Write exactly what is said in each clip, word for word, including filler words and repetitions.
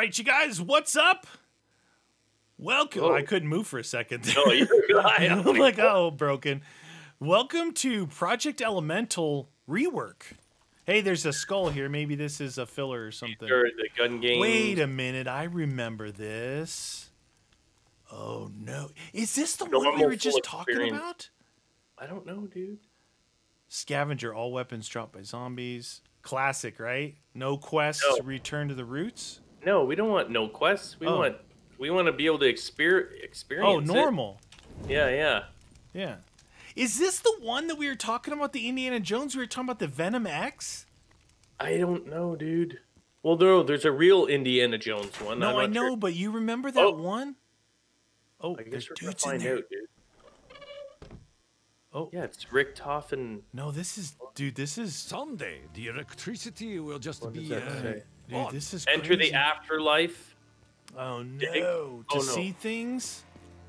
right, you guys, what's up? Welcome. Oh. I couldn't move for a second. No, you're good. I'm like, oh, broken. Welcome to Project Elemental Rework. Hey, there's a skull here. Maybe this is a filler or something. Or the gun game. Wait a minute. I remember this. Oh, no. Is this the Normal one we were just talking experience. about? I don't know, dude. Scavenger. All weapons dropped by zombies. Classic, right? No quests. No. Return to the roots. No, we don't want no quests. We oh. want we want to be able to exper experience Oh, normal. It. Yeah, yeah. Yeah. Is this the one that we were talking about, the Indiana Jones? We were talking about the Venom X? I don't know, dude. Well, there, there's a real Indiana Jones one. No, I know, sure. but you remember that oh. one? Oh, I guess there's we're dudes find in there. Out, dude. Oh. Yeah, it's Richtofen. And... No, this is, dude, this is... Someday, the electricity will just what be... Uh, dude, this is Enter crazy. the afterlife. Oh, no. Dig. To oh, see no. things?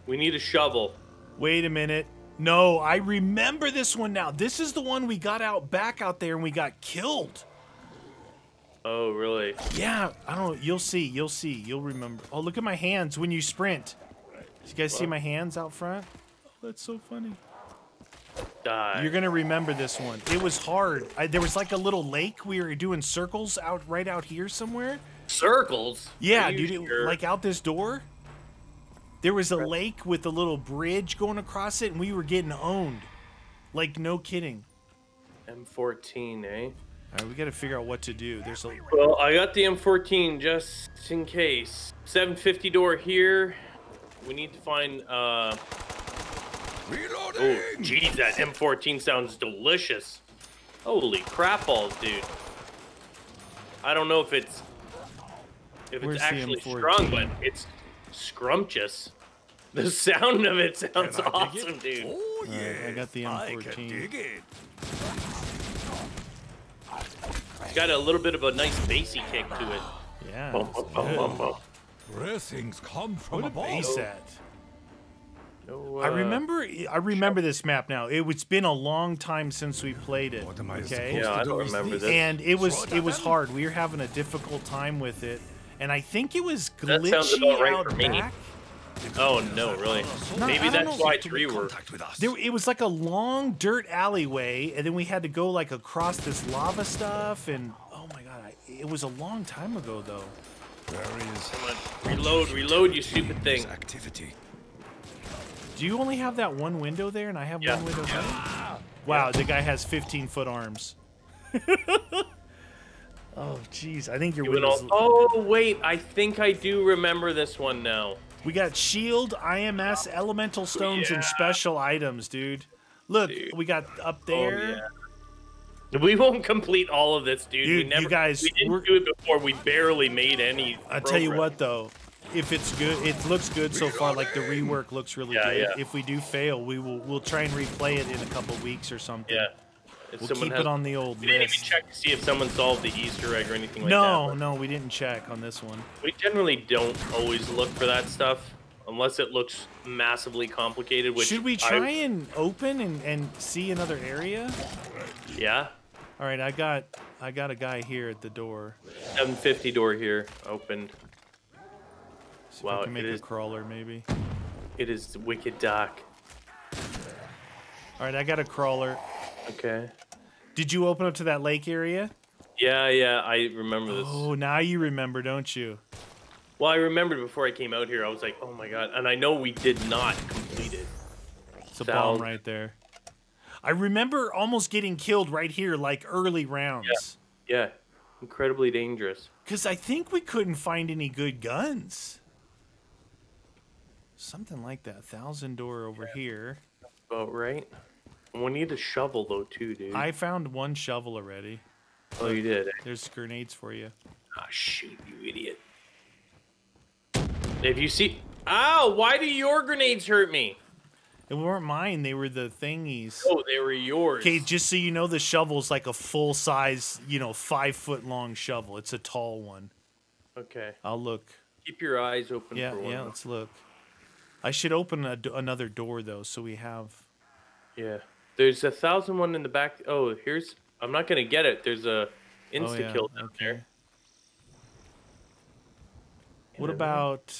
We need a shovel. Wait a minute. No, I remember this one now. This is the one we got out back out there and we got killed. Oh, really? Yeah, I don't know. You'll see. You'll see. You'll remember. Oh, look at my hands when you sprint. Did you guys well, see my hands out front? Oh, that's so funny. Die. You're going to remember this one. It was hard. I, there was like a little lake. We were doing circles out right out here somewhere. Circles? Yeah, dude. Sure? It, like out this door? There was a lake with a little bridge going across it, and we were getting owned. Like, no kidding. M fourteen, eh? All right, we got to figure out what to do. There's a... Well, I got the M fourteen just in case. seven fifty door here. We need to find... Uh... Reloading! Oh, geez, that M fourteen sounds delicious. Holy crap balls, dude. I don't know if it's... If Where's it's actually strong, but it's... Scrumptious. The sound of it sounds awesome, it? dude. Oh, yeah. Right, I got the M fourteen. It's got a little bit of a nice bassy kick to it. Yeah. Bum, bum, bum, bum, bum. Blessings come from what a bass at. No, uh, I remember. I remember this map now. It, it's been a long time since we played it. What am I okay. Yeah, I don't remember this. And it was it was hard. We were having a difficult time with it. And I think it was glitchy that sounds about right out for me. back. Oh, no, really? No, Maybe that's why it's reworked. There, it was like a long dirt alleyway, and then we had to go like across this lava stuff, and oh my god, I, it was a long time ago, though. There is Come on, reload, reload, you stupid thing. Activity. Do you only have that one window there, and I have yeah. one window there? Yeah. Wow, yeah. the guy has fifteen-foot arms. Oh, jeez. I think you're winning. Oh, wait. I think I do remember this one now. We got shield, I M S, elemental stones, yeah. and special items, dude. Look, dude. we got up there. Oh, yeah. We won't complete all of this, dude. dude we never, you guys, we didn't we're, do it before. We barely made any I'll tell you what, though. If it's good, it looks good so far. Like, the rework looks really yeah, good. Yeah. If we do fail, we will, we'll try and replay it in a couple weeks or something. Yeah. If we'll keep has, it on the old we list. We didn't even check to see if someone solved the Easter egg or anything like no, that. No, no, we didn't check on this one. We generally don't always look for that stuff unless it looks massively complicated. Which Should we try I... and open and, and see another area? Yeah. All right, I got I got a guy here at the door. seven fifty door here, opened. So wow, we can make it a is, crawler maybe. It is wicked dark. All right, I got a crawler. Okay. Did you open up to that lake area? Yeah, yeah, I remember this. Oh, now you remember, don't you? Well, I remembered before I came out here. I was like, oh my god. And I know we did not complete it. It's a Sound. bomb right there. I remember almost getting killed right here, like early rounds. Yeah, yeah. Incredibly dangerous. Because I think we couldn't find any good guns. Something like that. Thousand door over yeah. here. About right. We need a shovel, though, too, dude. I found one shovel already. Oh, you did? There's grenades for you. Oh, shoot, you idiot. If you see... Ow! Why do your grenades hurt me? They weren't mine. They were the thingies. Oh, they were yours. Okay, just so you know, the shovel's like a full-size, you know, five-foot-long shovel. It's a tall one. Okay. I'll look. Keep your eyes open yeah, for one. Yeah, yeah, let's look. I should open a, another door, though, so we have... Yeah. There's a thousand one in the back. Oh, here's. I'm not gonna get it. There's a insta kill oh, yeah. down okay. there. What about...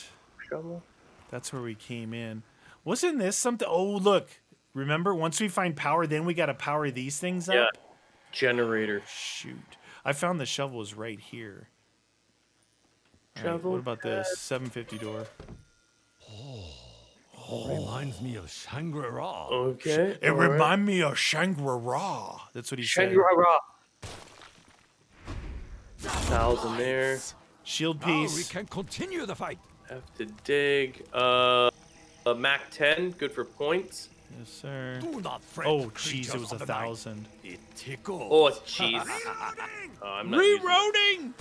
Trouble? That's where we came in. Wasn't this something... Oh, look. Remember, once we find power, then we got to power these things up? Yeah. Generator. Shoot. I found the shovel is right here. Right, what about this? seven fifty door. Oh, oh. Reminds me of Shangri-La. Okay. It reminds right. me of Shangri-La. That's what he said. Shangri-La. Thousand there. Shield piece. Now we can continue the fight. Have to dig. Uh, a mac ten, good for points. Yes, sir. Do not oh, jeez, it was a thousand. It tickles. Oh, jeez. oh, I'm not rerouting.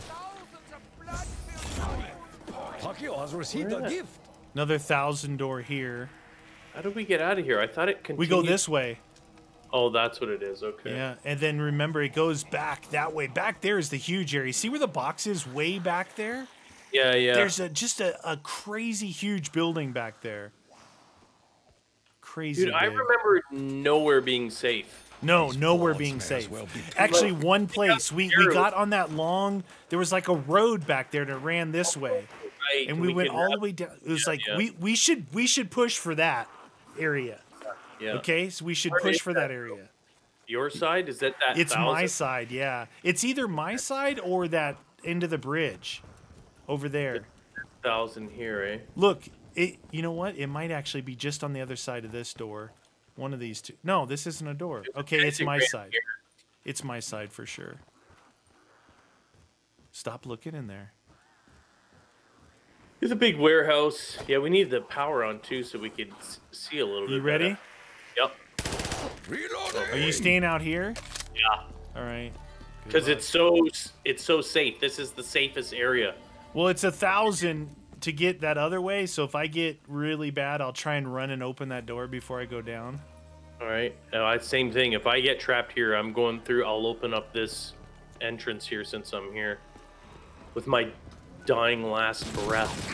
Tokyo has received a gift. Another thousand door here. How do we get out of here? I thought it continued. We go this way. Oh, that's what it is. Okay. Yeah, and then remember, it goes back that way. Back there is the huge area. See where the box is way back there? Yeah, yeah. There's a, just a, a crazy huge building back there. Crazy. Dude, big. I remember nowhere being safe. No, nowhere being safe. Well be Actually, one place. We, we got on that long... There was like a road back there that ran this way. Right. And we, we went all the way down. It was yeah, like, yeah. We, we, should, we should push for that area. Yeah. Okay, so we should push for that area. Your side? Is that that It's thousand? my side, yeah. It's either my side or that end of the bridge over there. thousand here, eh? Look, it, you know what? It might actually be just on the other side of this door. One of these two. No, this isn't a door. Okay, it's my side. It's my side for sure. Stop looking in there. There's a big warehouse. Yeah, we need the power on too so we could see a little bit. You ready? Yep. Reloading. Are you staying out here? Yeah. All right. Because it's so it's so safe. This is the safest area. Well, it's a thousand to get that other way. So if I get really bad, I'll try and run and open that door before I go down. All right. Uh, same thing. If I get trapped here, I'm going through. I'll open up this entrance here since I'm here with my dying last breath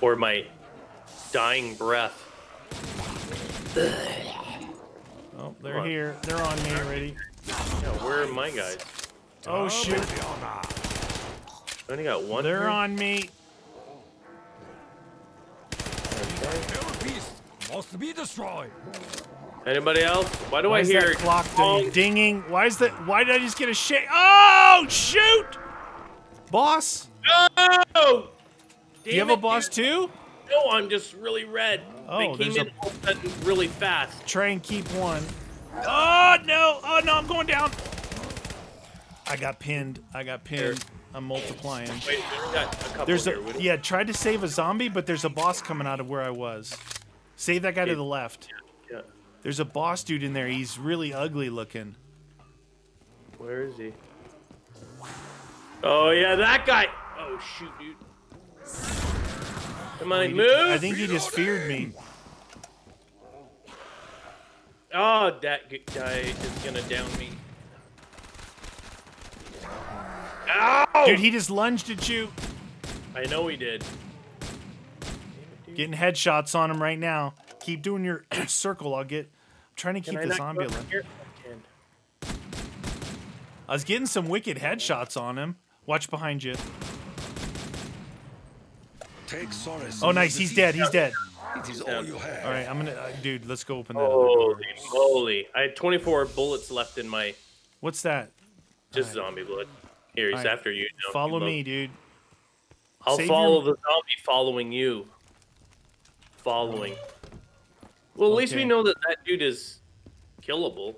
or my dying breath. Oh, they're here. They're on me already. Yeah, where are my guys? Oh, shoot. I only got one. They're here. on me. To be destroyed. Anybody else? Why do why I is hear that clock oh. dinging? Why is that? Why did I just get a shake? Oh shoot, boss! No. Do you have a boss dude. too? No, I'm just really red. Oh, they came in all sudden really fast. Try and keep one. Oh no! Oh no! I'm going down. I got pinned. I got pinned. I'm multiplying. Wait, there's got a couple there's here. A, yeah, tried to save a zombie, but there's a boss coming out of where I was. Save that guy it, to the left. Yeah, yeah. There's a boss dude in there. He's really ugly looking. Where is he? Oh, yeah, that guy. Oh, shoot, dude. Come on, I move. Did, I think he just feared me. Oh, that guy is going to down me. Ow! Dude, he just lunged at you. I know he did. Getting headshots on him right now. Keep doing your circle. I'll get. I'm trying to keep the zombie alive. I, I was getting some wicked headshots on him. Watch behind you. Take oh, nice. He's dead. He's dead. It is all you have. All right, I'm gonna, uh, dude. Let's go open that oh, other door. Holy! I had twenty-four bullets left in my. What's that? Just right. zombie blood. Here, he's right. after you. No, follow me, dude. I'll Save follow your... the zombie following you. Following. Well, at okay. least we know that that dude is killable.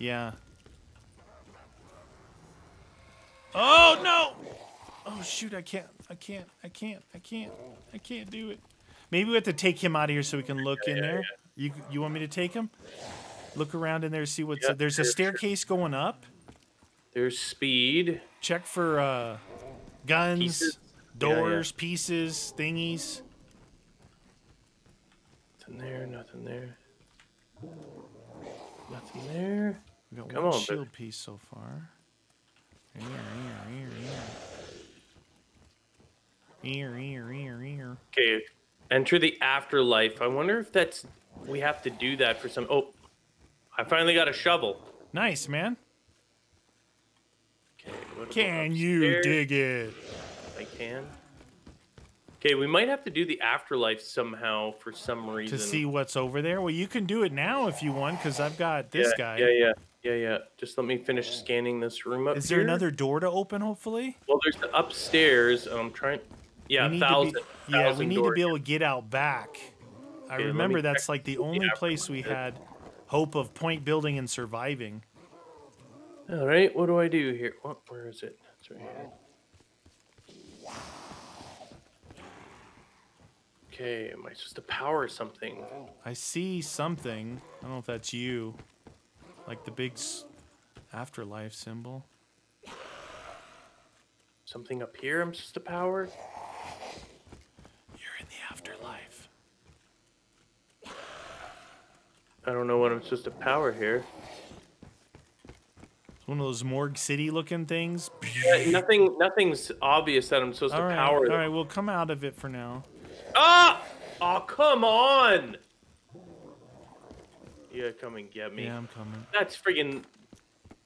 Yeah. Oh no! Oh shoot! I can't! I can't! I can't! I can't! I can't do it. Maybe we have to take him out of here so we can look yeah, in yeah, there. Yeah. You you want me to take him? Look around in there, see what's yeah, there's sure, a staircase sure. going up. There's speed. Check for uh, guns, pieces. doors, yeah, yeah. pieces, thingies. Nothing there, nothing there. Nothing there. We got Come one on, shield piece so far. Ear, ear, ear, ear. Ear, ear, ear, ear. Okay, enter the afterlife. I wonder if that's... We have to do that for some... Oh, I finally got a shovel. Nice, man. Okay, what Can you upstairs? dig it? I can. Okay, we might have to do the afterlife somehow for some reason. To see what's over there? Well, you can do it now if you want, because I've got this yeah, guy. Yeah, yeah, yeah, yeah. Just let me finish scanning this room up here. Is there here. another door to open, hopefully? Well, there's the upstairs. I'm trying... Yeah, a thousand, be, yeah, thousand. Yeah, we need to be able to get out back. I okay, remember that's like the only the place we had hope of point building and surviving. All right, what do I do here? What? Where is it? It's right here. Okay, am I supposed to power something? I see something. I don't know if that's you. Like the big afterlife symbol. Something up here I'm supposed to power? You're in the afterlife. I don't know what I'm supposed to power here. It's one of those Morgue City looking things. Yeah, nothing, nothing's obvious that I'm supposed all to right, power. All them. right, we'll come out of it for now. Ah! Oh, come on! Yeah, come and get me. Yeah, I'm coming. That's friggin'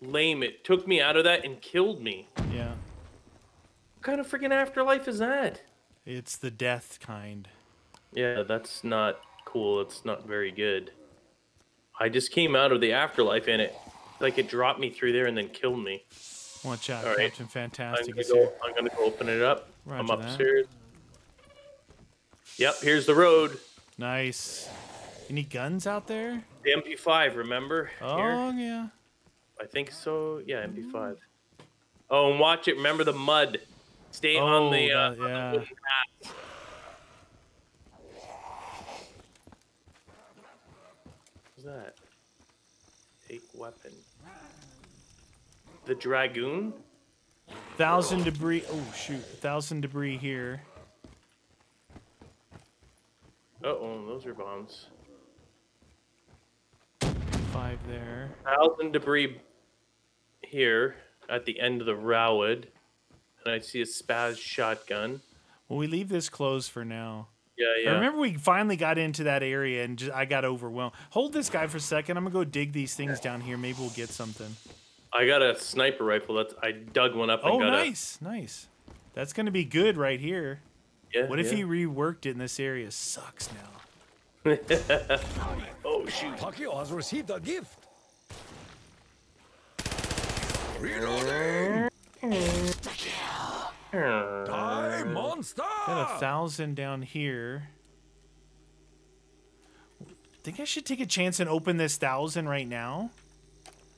lame. It took me out of that and killed me. Yeah. What kind of friggin' afterlife is that? It's the death kind. Yeah, that's not cool. It's not very good. I just came out of the afterlife and it, like, it dropped me through there and then killed me. Watch out, All Captain right. Fantastic. I'm gonna, go, I'm gonna go open it up. Roger I'm upstairs. That. Yep, here's the road. Nice. Any guns out there? The M P five, remember? Oh, Here. yeah. I think so. Yeah, M P five. Oh, and watch it. Remember the mud. Stay oh, on the... Uh, that, on yeah. the path. What's that? Take weapon. The Dragoon? Thousand oh. debris. Oh, shoot. A thousand debris here. Uh-oh, those are bombs. Five there. Thousand debris here at the end of the Rowwood. And I see a Spaz shotgun. Well, we leave this closed for now. Yeah, yeah. I remember we finally got into that area and just, I got overwhelmed. Hold this guy for a second. I'm going to go dig these things down here. Maybe we'll get something. I got a sniper rifle. That's I dug one up and oh, got nice, a... Oh, nice, nice. That's going to be good right here. Yeah, what if yeah. he reworked it in this area? Sucks now. Oh, shoot. Tokyo has received a gift. Reloading. Die, monster. Got a thousand down here. Think I should take a chance and open this thousand right now?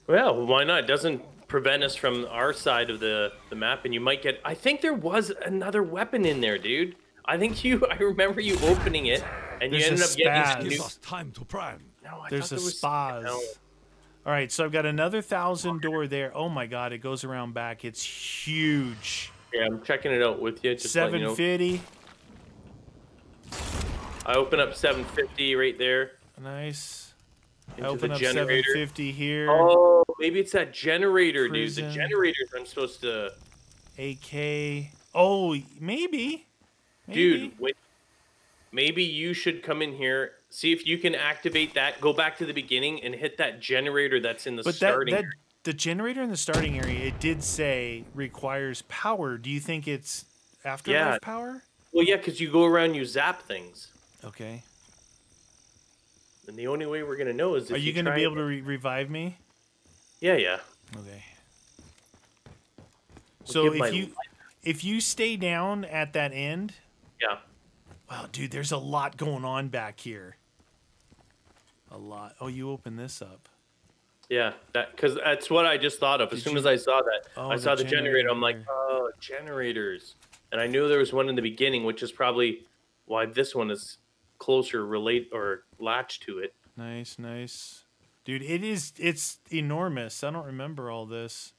Well, why not? It doesn't prevent us from our side of the, the map, and you might get... I think there was another weapon in there, dude. I think you, I remember you opening it, and There's you ended up getting new... time to prime. No, I There's a there was... Spaz. No. All right, so I've got another thousand door there. Oh, my God, it goes around back. It's huge. Yeah, I'm checking it out with you. Just seven fifty. I open up seven fifty right there. Nice. I open up generator. seven fifty here. Oh, maybe it's that generator, Prison. dude. The generators I'm supposed to... A K. Oh, maybe. maybe. Dude, wait. Maybe you should come in here, see if you can activate that, go back to the beginning, and hit that generator that's in the but starting that, that, area. The generator in the starting area, it did say, requires power. Do you think it's afterlife yeah. power? Well, yeah, because you go around, you zap things. Okay. And the only way we're going to know is if Are you, you going to be able to re revive me? Yeah, yeah. Okay. We'll so if you life. if you stay down at that end... Yeah. Wow, dude, there's a lot going on back here. A lot. Oh, you open this up. Yeah, that because that's what I just thought of. As Did soon you... as I saw that, oh, I saw the, the generator. generator. I'm like, oh, generators. And I knew there was one in the beginning, which is probably why this one is... closer relate or latch to it. Nice, nice. Dude, it is it's enormous. I don't remember all this.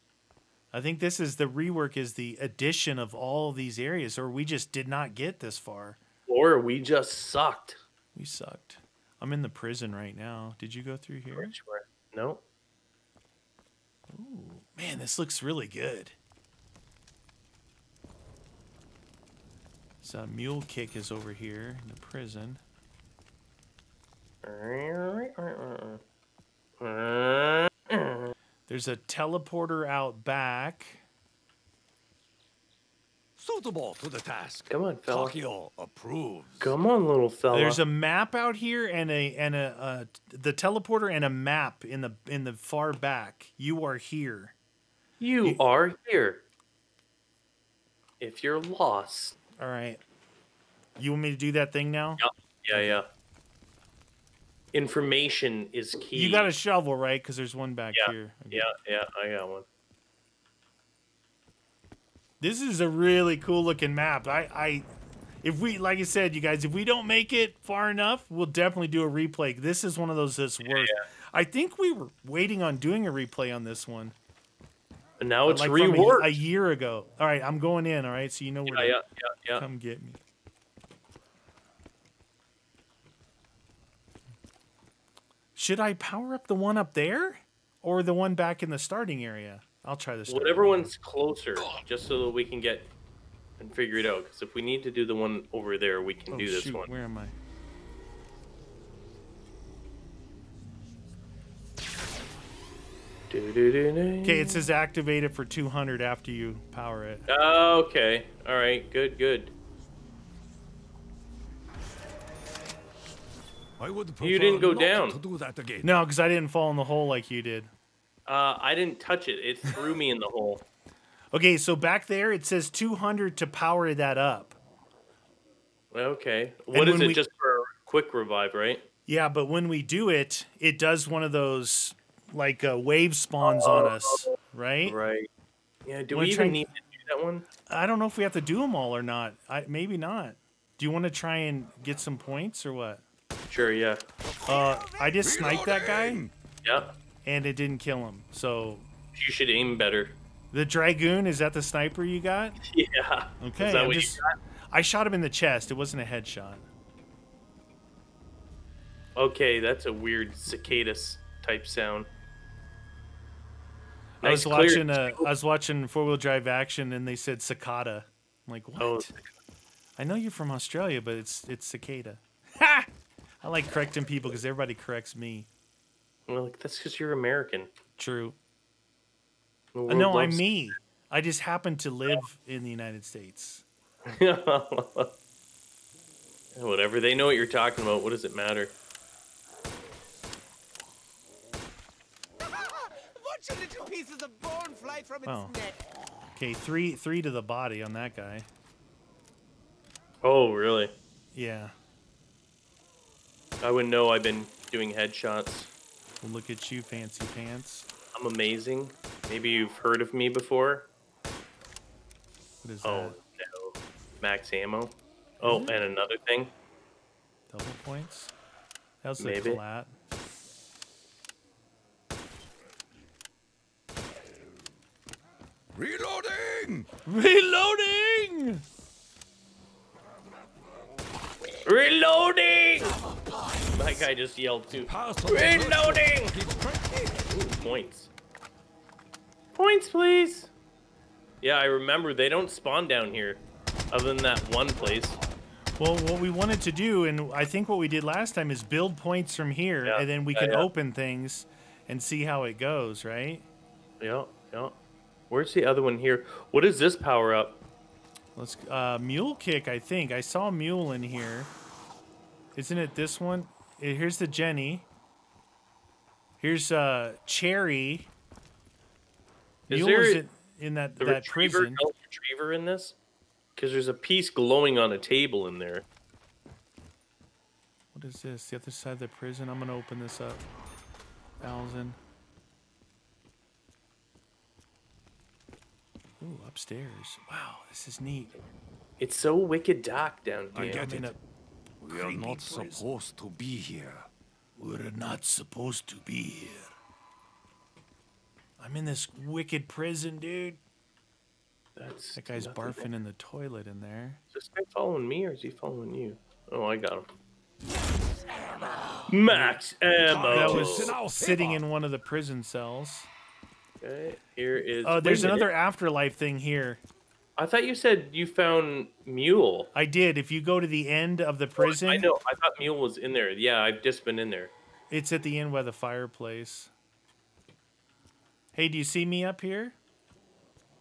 I think this is the rework is the addition of all these areas, or we just did not get this far. Or we just sucked. We sucked. I'm in the prison right now. Did you go through here? No. Ooh, man, this looks really good. So Mule Kick is over here in the prison. There's a teleporter out back. suitable to the task. Come on, fella. Tokyo approves. Come on, little fella. There's a map out here and a and a uh, the teleporter and a map in the in the far back. You are here. You, you are here. If you're lost. All right. You want me to do that thing now? Yep. Yeah, yeah. Information is key. You got a shovel, right? Because there's one back yeah. here. Okay. Yeah, yeah, I got one. This is a really cool looking map. I, I, if we, like I said, you guys, if we don't make it far enough, we'll definitely do a replay. This is one of those that's worth. Yeah, yeah. I think we were waiting on doing a replay on this one. And now it's like reworked. A, a year ago. All right, I'm going in. All right, so you know where yeah, to yeah, yeah, come yeah. get me. Should I power up the one up there or the one back in the starting area? I'll try this. Whatever one's closer, just so that we can get and figure it out. Because if we need to do the one over there, we can oh, do this shoot. one. Where am I? Okay, it says activate it for two hundred after you power it. Oh, okay. All right. Good, good. I would you didn't go down. To do that again. No, because I didn't fall in the hole like you did. Uh, I didn't touch it. It threw me in the hole. Okay, so back there it says two hundred to power that up. Okay. What is it? We... Just for quick revive, right? Yeah, but when we do it, it does one of those like uh, wave spawns oh, on us, right? Right. Yeah. Do wanna we even try... need to do that one? I don't know if we have to do them all or not. I, maybe not. Do you want to try and get some points or what? Sure, yeah. Uh, I just sniped that guy. Yeah. And it didn't kill him, so... You should aim better. The Dragoon, is that the sniper you got? Yeah. Okay, is that what just, you got? I shot him in the chest. It wasn't a headshot. Okay, that's a weird cicadas-type sound. Nice I was watching a, I was watching four-wheel drive action, and they said cicada. I'm like, what? Oh. I know you're from Australia, but it's it's cicada. Ha! I like correcting people because everybody corrects me. Well, like, that's because you're American. True. No, I'm me. I just happen to live yeah. in the United States. Whatever. They know what you're talking about. What does it matter? Watch your little pieces of bone fly from its oh. neck. Okay, three, three to the body on that guy. Oh, really? Yeah. I wouldn't know. I've been doing headshots. Well, look at you, fancy pants. I'm amazing. Maybe you've heard of me before. What is oh, that? Oh, no. Max ammo. Oh, and another thing. Double points? That was Maybe. a flat. Reloading! Reloading! Reloading! That guy just yelled too. Reloading! Ooh, points. Points, please. Yeah, I remember they don't spawn down here, other than that one place. Well, what we wanted to do, and I think what we did last time, is build points from here, yeah. and then we yeah, could yeah. open things and see how it goes, right? Yeah, yeah. Where's the other one here? What is this power up? Let's uh, Mule Kick, I think. I saw Mule in here. Isn't it this one? Here's the Jenny. Here's uh, Cherry. Is Mule there is it in that, the that retriever, prison. No retriever in this? Because there's a piece glowing on a table in there. What is this? The other side of the prison? I'm going to open this up. Thousand. Ooh, upstairs. Wow, this is neat. It's so wicked dark down here. I get it. We are not supposed to be here. We're not supposed to be here. I'm in this wicked prison, dude. That's that guy's nothing. barfing in the toilet in there. Is this guy following me or is he following you? Oh, I got him. Max ammo. That was sitting in one of the prison cells. Okay, here is... Oh, uh, there's another afterlife thing here. I thought you said you found Mule. I did. If you go to the end of the prison... I know. I thought Mule was in there. Yeah, I've just been in there. It's at the end by the fireplace. Hey, do you see me up here?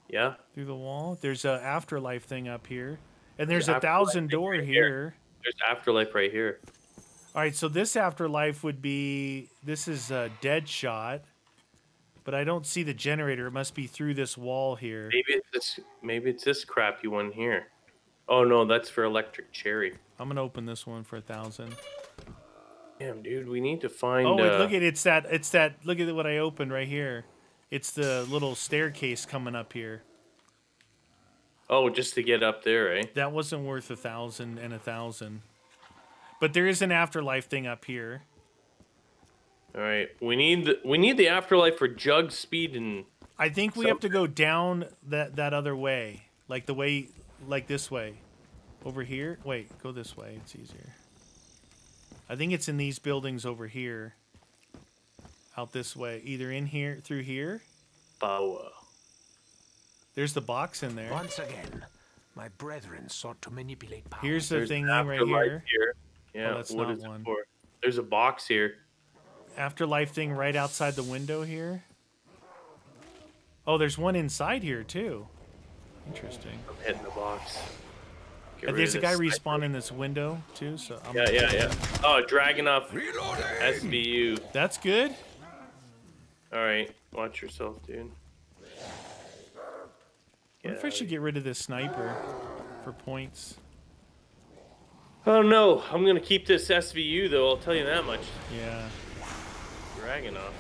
Yeah. Through the wall. There's an afterlife thing up here. And there's, there's a thousand door right here. here. There's afterlife right here. All right, so this afterlife would be... This is a dead shot. But I don't see the generator. It must be through this wall here. Maybe it's this, maybe it's this crappy one here. Oh, no, that's for Electric Cherry. I'm going to open this one for a thousand. Damn, dude, we need to find... Oh, wait, uh, look at it. It's that, it's that... Look at what I opened right here. It's the little staircase coming up here. Oh, just to get up there, eh? That wasn't worth a thousand and a thousand. But there is an afterlife thing up here. All right, we need the, we need the afterlife for Jug, Speed, and I think we something. have to go down that that other way, like the way, like this way, over here. Wait, go this way. It's easier. I think it's in these buildings over here. Out this way, either in here, through here. Power. There's the box in there. Once again, my brethren sought to manipulate power. Here's the There's thing right here. here. Yeah, oh, that's what not is one. It for? There's a box here. Afterlife thing right outside the window here. Oh, there's one inside here too. Interesting. I'm hitting the box. And there's a guy respawning this window too. So I'm yeah, yeah, yeah. Oh, dragging up S V U. That's good. All right, watch yourself, dude. What if I should get rid of this sniper for points? Oh no, I'm gonna keep this S V U though. I'll tell you that much. Yeah. Dragonoff.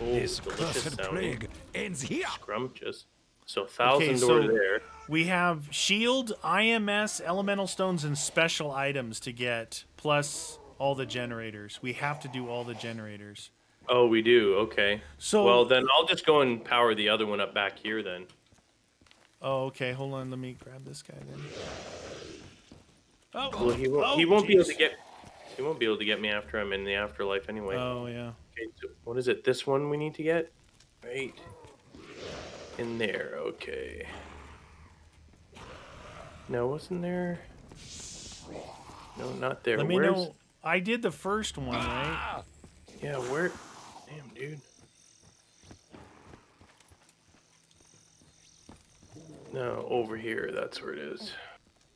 Oh, this delicious sounding. Ends here. Scrumptious. So thousand okay, so door there. We have shield, I M S, elemental stones, and special items to get, plus all the generators. We have to do all the generators. Oh, we do. Okay. So well, then I'll just go and power the other one up back here then. Oh, okay. Hold on. Let me grab this guy then. Oh, well, he won't, oh, he won't be able to get. He won't be able to get me after I'm in the afterlife anyway. Oh yeah. Okay, so what is it? This one we need to get, right? In there. Okay. No, wasn't there? No, not there. Let me Where's... know. I did the first one, right? Yeah. Where? Damn, dude. No, over here. That's where it is.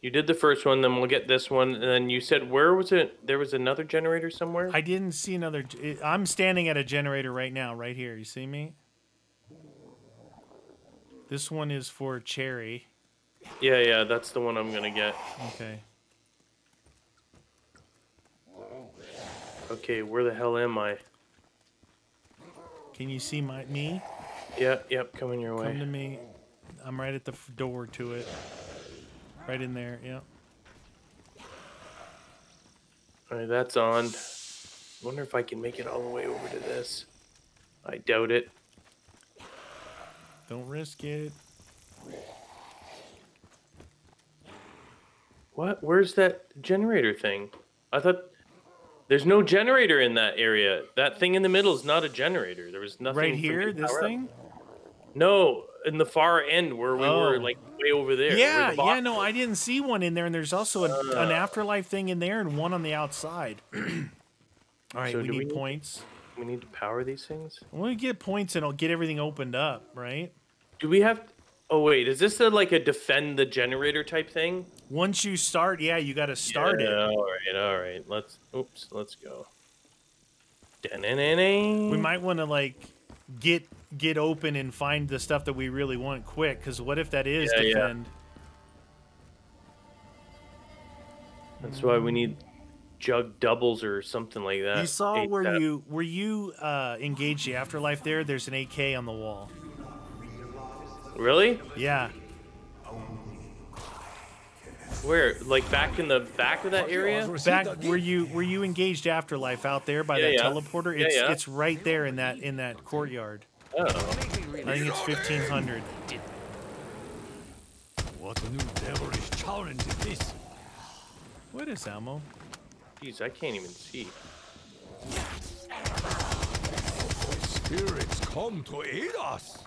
You did the first one, then we'll get this one, and then you said where was it? There was another generator somewhere? I didn't see another. I'm standing at a generator right now, right here. You see me? This one is for Cherry. Yeah, yeah, that's the one I'm going to get. Okay. Okay, where the hell am I? Can you see my me? Yeah, yep, coming your way. Come to me. I'm right at the door to it. Right in there, yeah. All right, that's on. Wonder if I can make it all the way over to this. I doubt it. Don't risk it. What? Where's that generator thing? I thought there's no generator in that area. That thing in the middle is not a generator. There was nothing. Right here, this thing? No, in the far end where we oh. were, like, way over there. Yeah, the yeah, no, was. I didn't see one in there, and there's also a, uh, an afterlife thing in there and one on the outside. All right, so we need we points. Need, we need to power these things? I want to get points, and I'll get everything opened up, right? Do we have... Oh, wait, is this, a, like, a defend the generator type thing? Once you start, yeah, you got to start yeah, it. All right, all right. Let's... Oops, let's go. Da-na-na-na. We might want to, like, get... get open and find the stuff that we really want quick, because what if that is yeah, defend? Yeah. That's why we need jug doubles or something like that. You saw Eight where that. you where you uh, engaged the afterlife there. There's an A K on the wall. Really? Yeah. Where? Like back in the back of that area? Back where you where you engaged afterlife out there by yeah, that yeah. teleporter. It's yeah, yeah. it's right there in that in that courtyard. Oh. I think it's fifteen hundred. What a new devilish challenge it is. What is ammo? Jeez, I can't even see. Spirits come to aid us.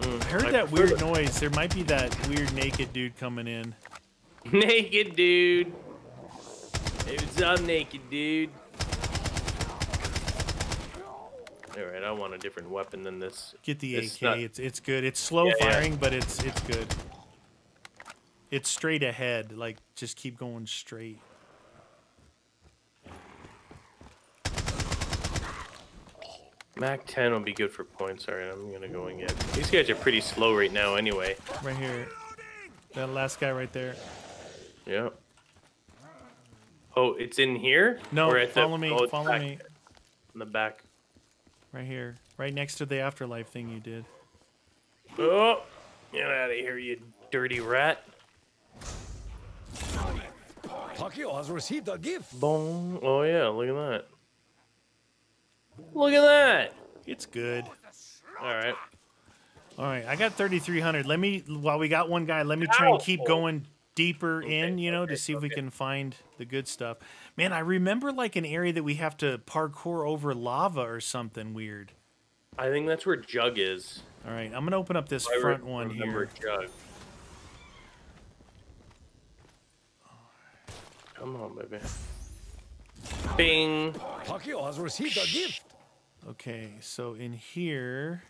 Mm, I heard I that weird it. noise. There might be that weird naked dude coming in. Naked dude. It was a naked dude. All right, I want a different weapon than this. Get the it's A K. Not... It's it's good. It's slow yeah, firing, yeah. but it's it's good. It's straight ahead. Like just keep going straight. mac ten will be good for points. All right, I'm gonna go and get. These guys are pretty slow right now, anyway. Right here, that last guy right there. Yeah. Oh, it's in here? No, or at follow the, me, oh, follow back, me. In the back. Right here. Right next to the afterlife thing you did. Oh! Get out of here, you dirty rat. Takio has received a gift. Boom. Oh, yeah, look at that. Look at that! It's good. Alright. Alright, I got thirty-three hundred. Let me, while we got one guy, let me try and keep going deeper okay, in, you know, okay, to see if okay. we can find the good stuff. Man, I remember like an area that we have to parkour over lava or something weird. I think that's where Jug is. All right, I'm gonna open up this I front one here. Jug. Come on, baby. Bing. Takio has received a gift. Okay, so in here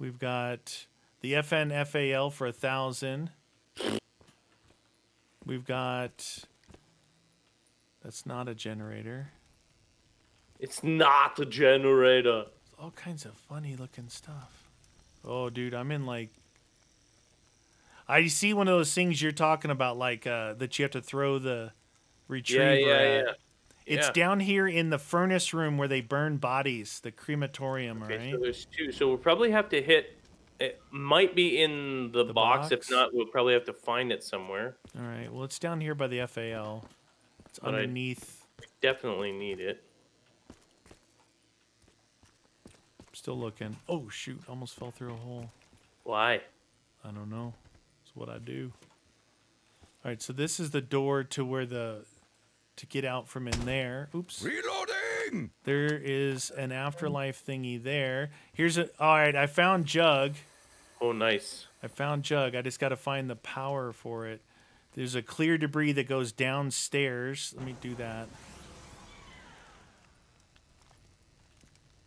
we've got the F N F A L for a thousand. We've got. That's not a generator. It's not a generator. All kinds of funny looking stuff. Oh, dude, I'm in like. I see one of those things you're talking about, like uh, that you have to throw the retriever. Yeah, yeah, at. yeah. It's yeah. down here in the furnace room where they burn bodies, the crematorium, okay, right? So there's two. So we'll probably have to hit. It might be in the, the box. box. If not, we'll probably have to find it somewhere. All right. Well, it's down here by the F A L. It's but underneath. I definitely need it. Still looking. Oh, shoot. Almost fell through a hole. Why? I don't know. It's what I do. All right. So this is the door to where the... to get out from in there. Oops. Reloading! There is an afterlife thingy there. Here's a... All right, I found Jug. Oh, nice. I found Jug. I just got to find the power for it. There's a clear debris that goes downstairs. Let me do that.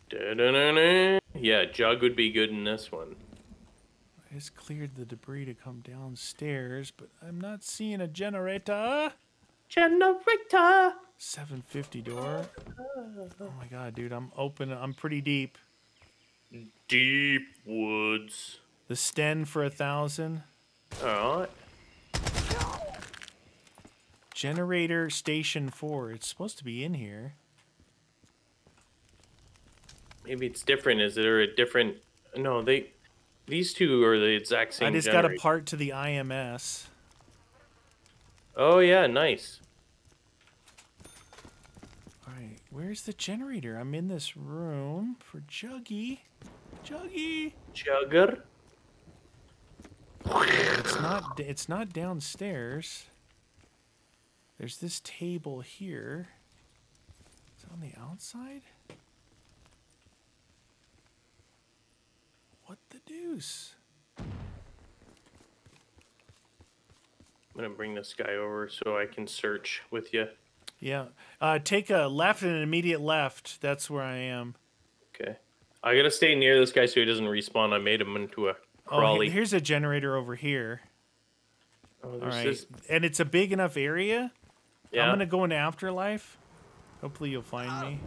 Da-da-da-da. Yeah, Jug would be good in this one. I just cleared the debris to come downstairs, but I'm not seeing a generator. Generator. seven fifty door. Oh my god, dude, I'm open. I'm pretty deep. Deep woods. The Sten for a thousand. All right. Generator station four. It's supposed to be in here. Maybe it's different. Is there a different? No, they. These two are the exact same. I just generator. got a part to the I M S. Oh yeah, nice. All right, where's the generator? I'm in this room for Juggy. Juggy. Jugger. It's not. It's not downstairs. There's this table here. It's on the outside. What the deuce? I'm gonna bring this guy over so I can search with you. Yeah, uh, take a left and an immediate left. That's where I am. Okay, I gotta stay near this guy so he doesn't respawn. I made him into a crawly. Oh, here's a generator over here. Oh, there's All right, this... and it's a big enough area. Yeah. I'm gonna go into afterlife. Hopefully, you'll find ah. me.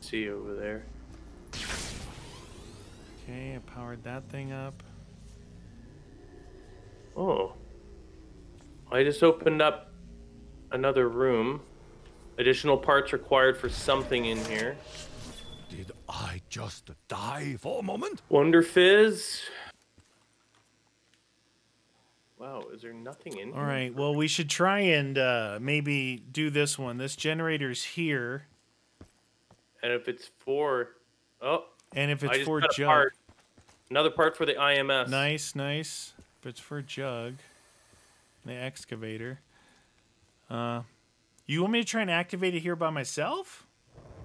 See you over there. Okay, I powered that thing up. Oh, I just opened up another room. Additional parts required for something in here. Did I just die for a moment? Wonder Fizz. Wow, is there nothing in here? All right, well, we should try and uh, maybe do this one. This generator's here. And if it's for... Oh, and if it's for Jug. Part, another part for the I M S. Nice, nice. If it's for Jug, the excavator. Uh, you want me to try and activate it here by myself?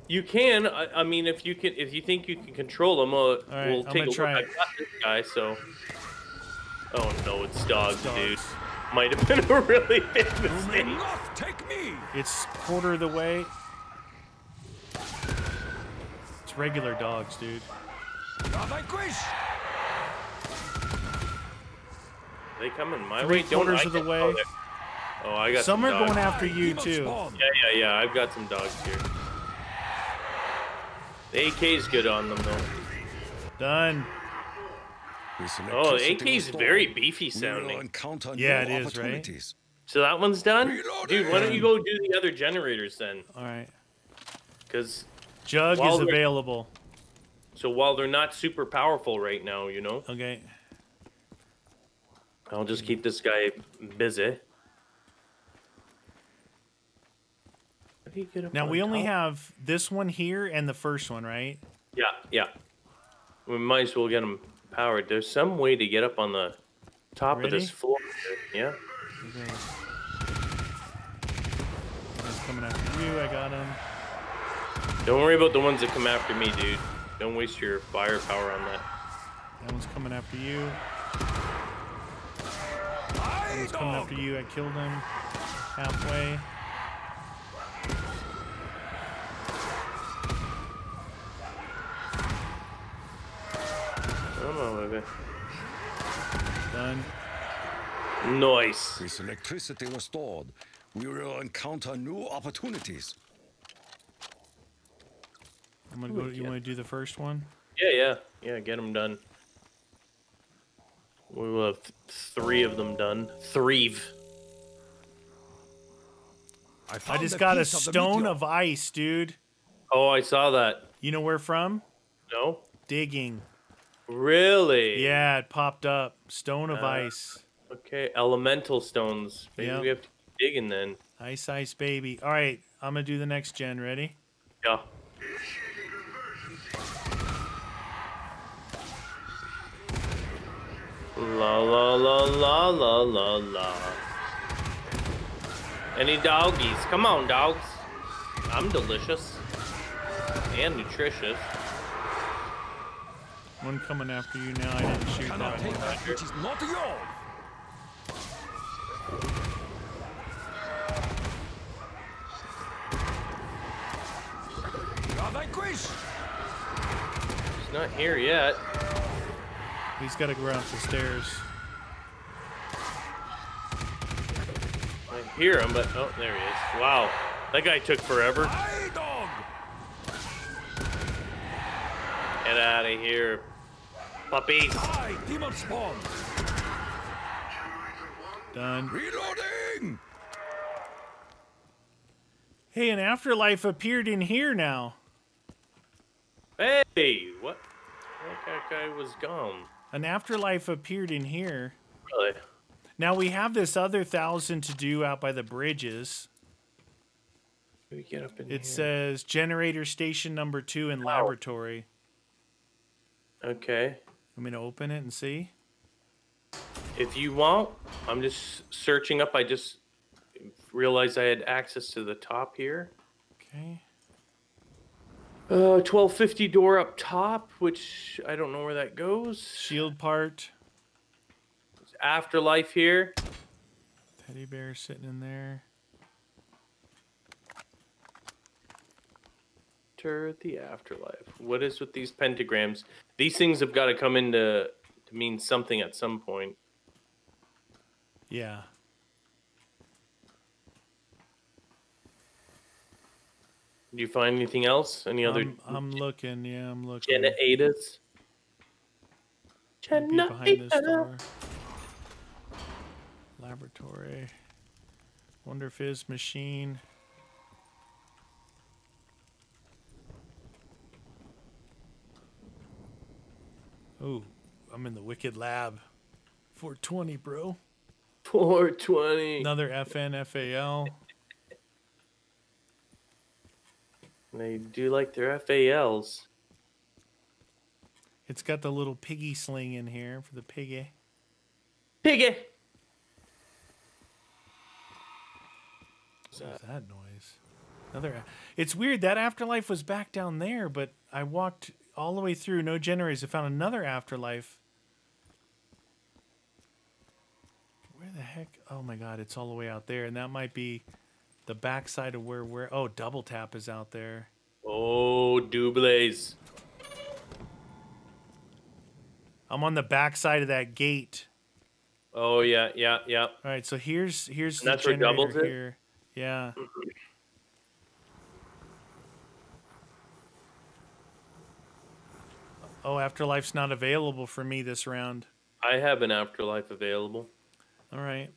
You can. I, I mean, if you can, if you think you can control them, uh, All right, we'll take I'm gonna a try look. It. I got this guy, so. Oh no, it's dogs, it's dogs. dude. might have been a really big mistake. Take me. It's quarter of the way. It's regular dogs, dude. They coming my Three way. Three quarters I of the way. Oh, oh, I got some. Some are dogs. Going after you too. Yeah, yeah, yeah. I've got some dogs here. The A K's good on them though. Done. Oh, the A K's very beefy sounding. Yeah, it is, right? So that one's done? Dude, why don't you go do the other generators then? All right. Because Jug is available. So while they're not super powerful right now, you know? Okay. I'll just keep this guy busy. Now, we only have this one here and the first one, right? Yeah, yeah. We might as well get them... Powered. There's some way to get up on the top Ready? Of this floor. Yeah. Okay. One's coming after you. I got him. Don't worry about the ones that come after me, dude. Don't waste your firepower on that. That one's coming after you. That one's coming after you. I killed him halfway. Done. Nice. With electricity restored, we will encounter new opportunities. I'm gonna Ooh, go. You yeah. want to do the first one? Yeah, yeah, yeah. Get them done. We will have three of them done. Three. I, I just got a Stone of Ice, dude. Oh, I saw that. You know where from? No. Digging. Really? Yeah, it popped up. Stone of uh, Ice. Okay, Elemental Stones. Maybe yep. we have to keep digging then. Ice, ice, baby. All right, I'm going to do the next gen. Ready? Yeah. La, la, la, la, la, la, la. Any doggies? Come on, dogs. I'm delicious. And nutritious. One coming after you now. I didn't shoot that one. It is not yours. He's not here yet. He's got to go up the stairs. I hear him, but oh, there he is. Wow, that guy took forever. Get out of here. Puppies. Done. Reloading. Hey, an afterlife appeared in here now. Hey, what? That guy was gone. An afterlife appeared in here. Really? Now we have this other thousand to do out by the bridges. Let me get up in it here. It says generator station number two in laboratory. Okay. I'm gonna open it and see. If you want, I'm just searching up. I just realized I had access to the top here. Okay. Uh, twelve fifty door up top, which I don't know where that goes. Shield part. There's afterlife here. Teddy bear sitting in there. Enter the afterlife. What is with these pentagrams? These things have got to come in to, to mean something at some point. Yeah. Do you find anything else? Any I'm, other? I'm looking. Yeah, I'm looking. Jenna Ada's. Jenna Ada. Laboratory. Wonder Fizz machine. Oh, I'm in the wicked lab. four twenty, bro. four twenty. Another F N F A L. They do like their F A Ls. It's got the little piggy sling in here for the piggy. Piggy! What's that? What was that noise? Another. It's weird. That afterlife was back down there, but I walked... all the way through, no generators. I found another afterlife. Where the heck? Oh my god, it's all the way out there. And that might be the backside of where we're... Oh, Double Tap is out there. Oh, Doubles. I'm on the backside of that gate. Oh, yeah, yeah, yeah. All right, so here's here's and the that's generator where Doubles here. It? Yeah. Oh, Afterlife's not available for me this round. I have an Afterlife available. All right.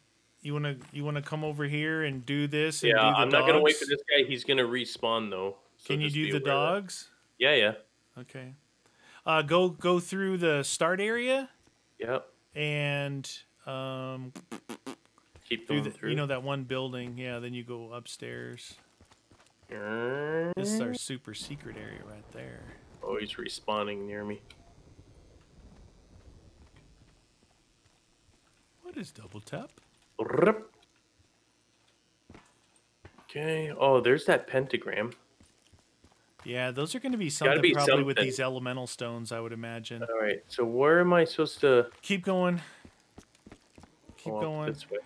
You want to you want to come over here and do this? And yeah, do the I'm dogs? Not going to wait for this guy. He's going to respawn, though. So can you do the dogs? Yeah, yeah. Okay. Uh, go go through the start area. Yep. And um, keep going through, the, through. You know, that one building. Yeah, then you go upstairs. Uh, this is our super secret area right there. Oh, he's respawning near me. What is Double Tap? Okay. Oh, there's that pentagram. Yeah, those are going to be something be probably something. With these elemental stones, I would imagine. All right. So where am I supposed to... Keep going. Keep oh, going. This way.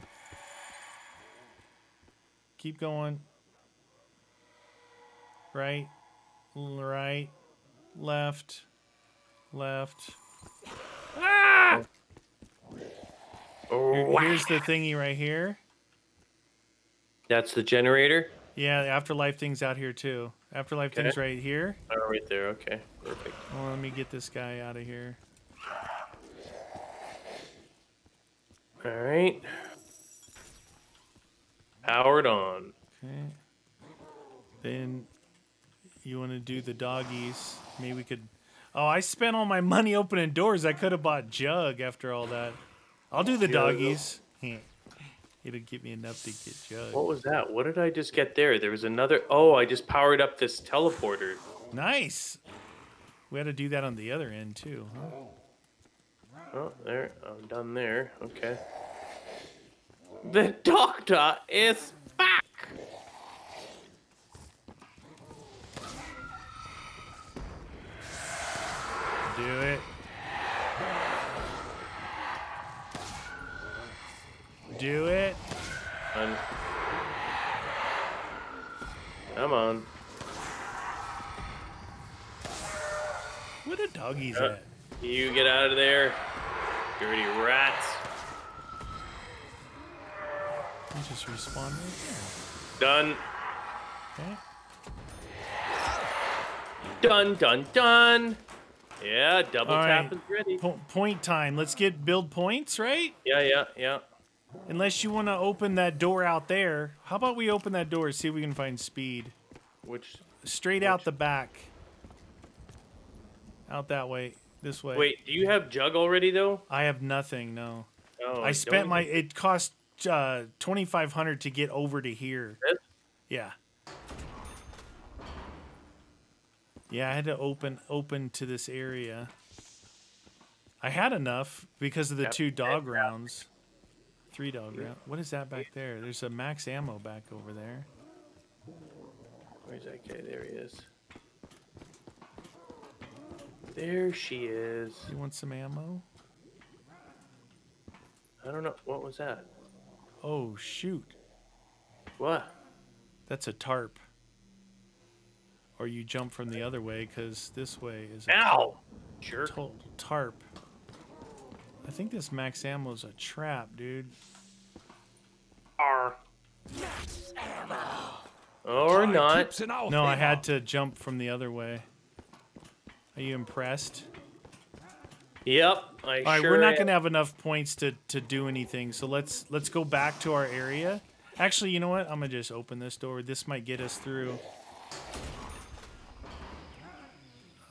Keep going. Right. Right. Left. Left. Ah! Oh, here, here's the thingy right here. That's the generator? Yeah, the Afterlife thing's out here, too. Afterlife okay. thing's right here. Oh, right there. Okay, perfect. Well, let me get this guy out of here. All right. Powered on. Okay. Then you want to do the doggies. Maybe we could... Oh, I spent all my money opening doors. I could have bought Jug after all that. I'll do the doggies. It'll give me enough to get Jug. What was that? What did I just get there? There was another... Oh, I just powered up this teleporter. Nice. We had to do that on the other end, too. Huh? Oh, there. I'm done there. Okay. The doctor is back. Do it. Do it. I'm... Come on. Where the doggies uh, at? You get out of there, dirty rats. You just respawned right there. Done. Okay. Done, done, done. Yeah, double All tap right. is ready. Po point time. Let's get build points, right? Yeah, yeah, yeah. Unless you want to open that door out there. How about we open that door and see if we can find Speed? Which? Straight which? Out the back. Out that way. This way. Wait, do you have Jug already, though? I have nothing, no. Oh, I spent my... Even... It cost uh, twenty-five hundred dollars to get over to here. Yes? Yeah. Yeah, I had to open open to this area. I had enough because of the yep. two dog yep. rounds. Three dog round. What is that back there? There's a max ammo back over there. Where's that guy? There he is. There she is. You want some ammo? I don't know. What was that? Oh, shoot. What? That's a tarp. Or you jump from the other way, because this way is a Ow! Jerk. Tarp. I think this max ammo is a trap, dude. R. Max ammo. Or not. No, I had to jump from the other way. Are you impressed? Yep. I All right, sure we're not am. gonna have enough points to to do anything, so let's let's go back to our area. Actually, you know what? I'm gonna just open this door. This might get us through.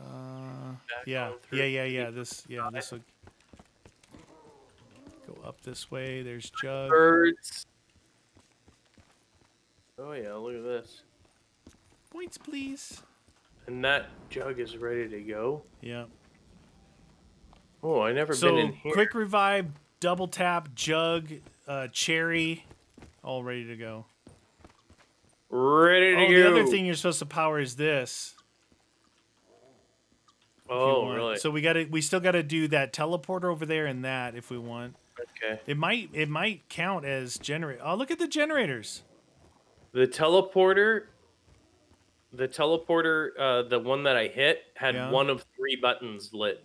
Uh, yeah, through. yeah, yeah, yeah. This, yeah, this will. Go up this way. There's Jug. Birds. Oh, yeah. Look at this. Points, please. And that Jug is ready to go. Yeah. Oh, I never so, been in here. Quick Revive, Double Tap, Jug, uh, Cherry, all ready to go. Ready to oh, go. The other thing you're supposed to power is this. Oh, really? So we got to. We still got to do that teleporter over there and that if we want. Okay. It might it might count as generate. Oh, look at the generators. The teleporter, the teleporter, uh, the one that I hit had yeah. one of three buttons lit.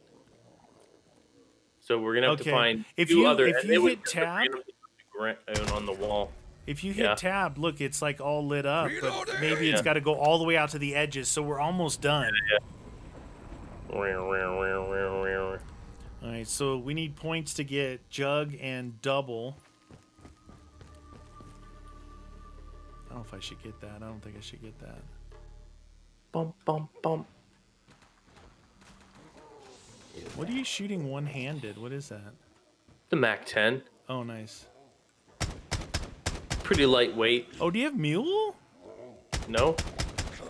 So we're gonna have okay. to find if two you, other. If you hit tab on the wall. If you hit yeah. tab, look, it's like all lit up. But maybe it's yeah. got to go all the way out to the edges. So we're almost done. Yeah. All right, so we need points to get Jug and Double. I don't know if I should get that. I don't think I should get that. Bump, bump, bump. What are you shooting one-handed? What is that? The mac ten. Oh, nice. Pretty lightweight. Oh, do you have Mule? No.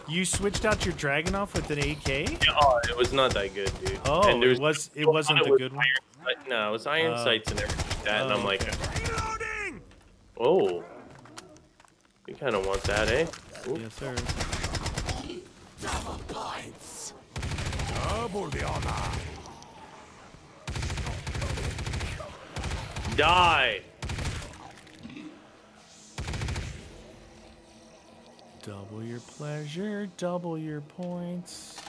You switched out your Dragonoff with an A K? Yeah, oh, it was not that good, dude. Oh, and there was, it, was, it wasn't the good one? Sight. No, it was iron uh, sights and everything like that, oh, and I'm like, okay. Oh. You kind of want that, eh? Oops. Yes, sir. Double points. Double the honor. Die. Double your pleasure, double your points.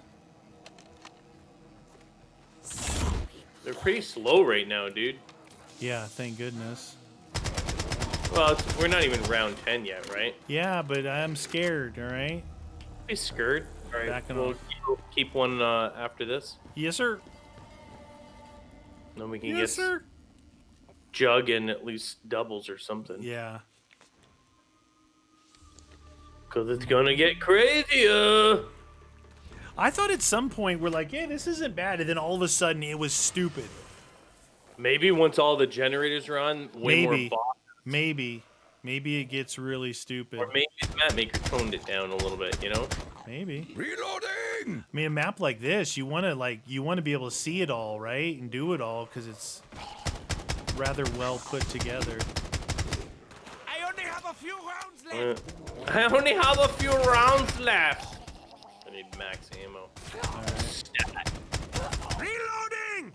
They're pretty slow right now, dude. Yeah, thank goodness. Well, it's, we're not even round ten yet, right? Yeah, but I'm scared, all right? I'm scared. All right, Backing we'll keep, keep one uh, after this. Yes, sir. Then we can yes, get sir. Jug and at least doubles or something. Yeah. Because it's going to get crazier. I thought at some point we're like, yeah, this isn't bad. And then all of a sudden it was stupid. Maybe once all the generators are on, way Maybe. more boxes. Maybe. Maybe it gets really stupid. Or maybe Map Maker toned it down a little bit, you know? Maybe. Reloading! I mean, a map like this, you want to like, you want to be able to see it all, right? And do it all, because it's rather well put together. I only have a few rounds left. Uh. I only have a few rounds left. I need max ammo. All right. Reloading!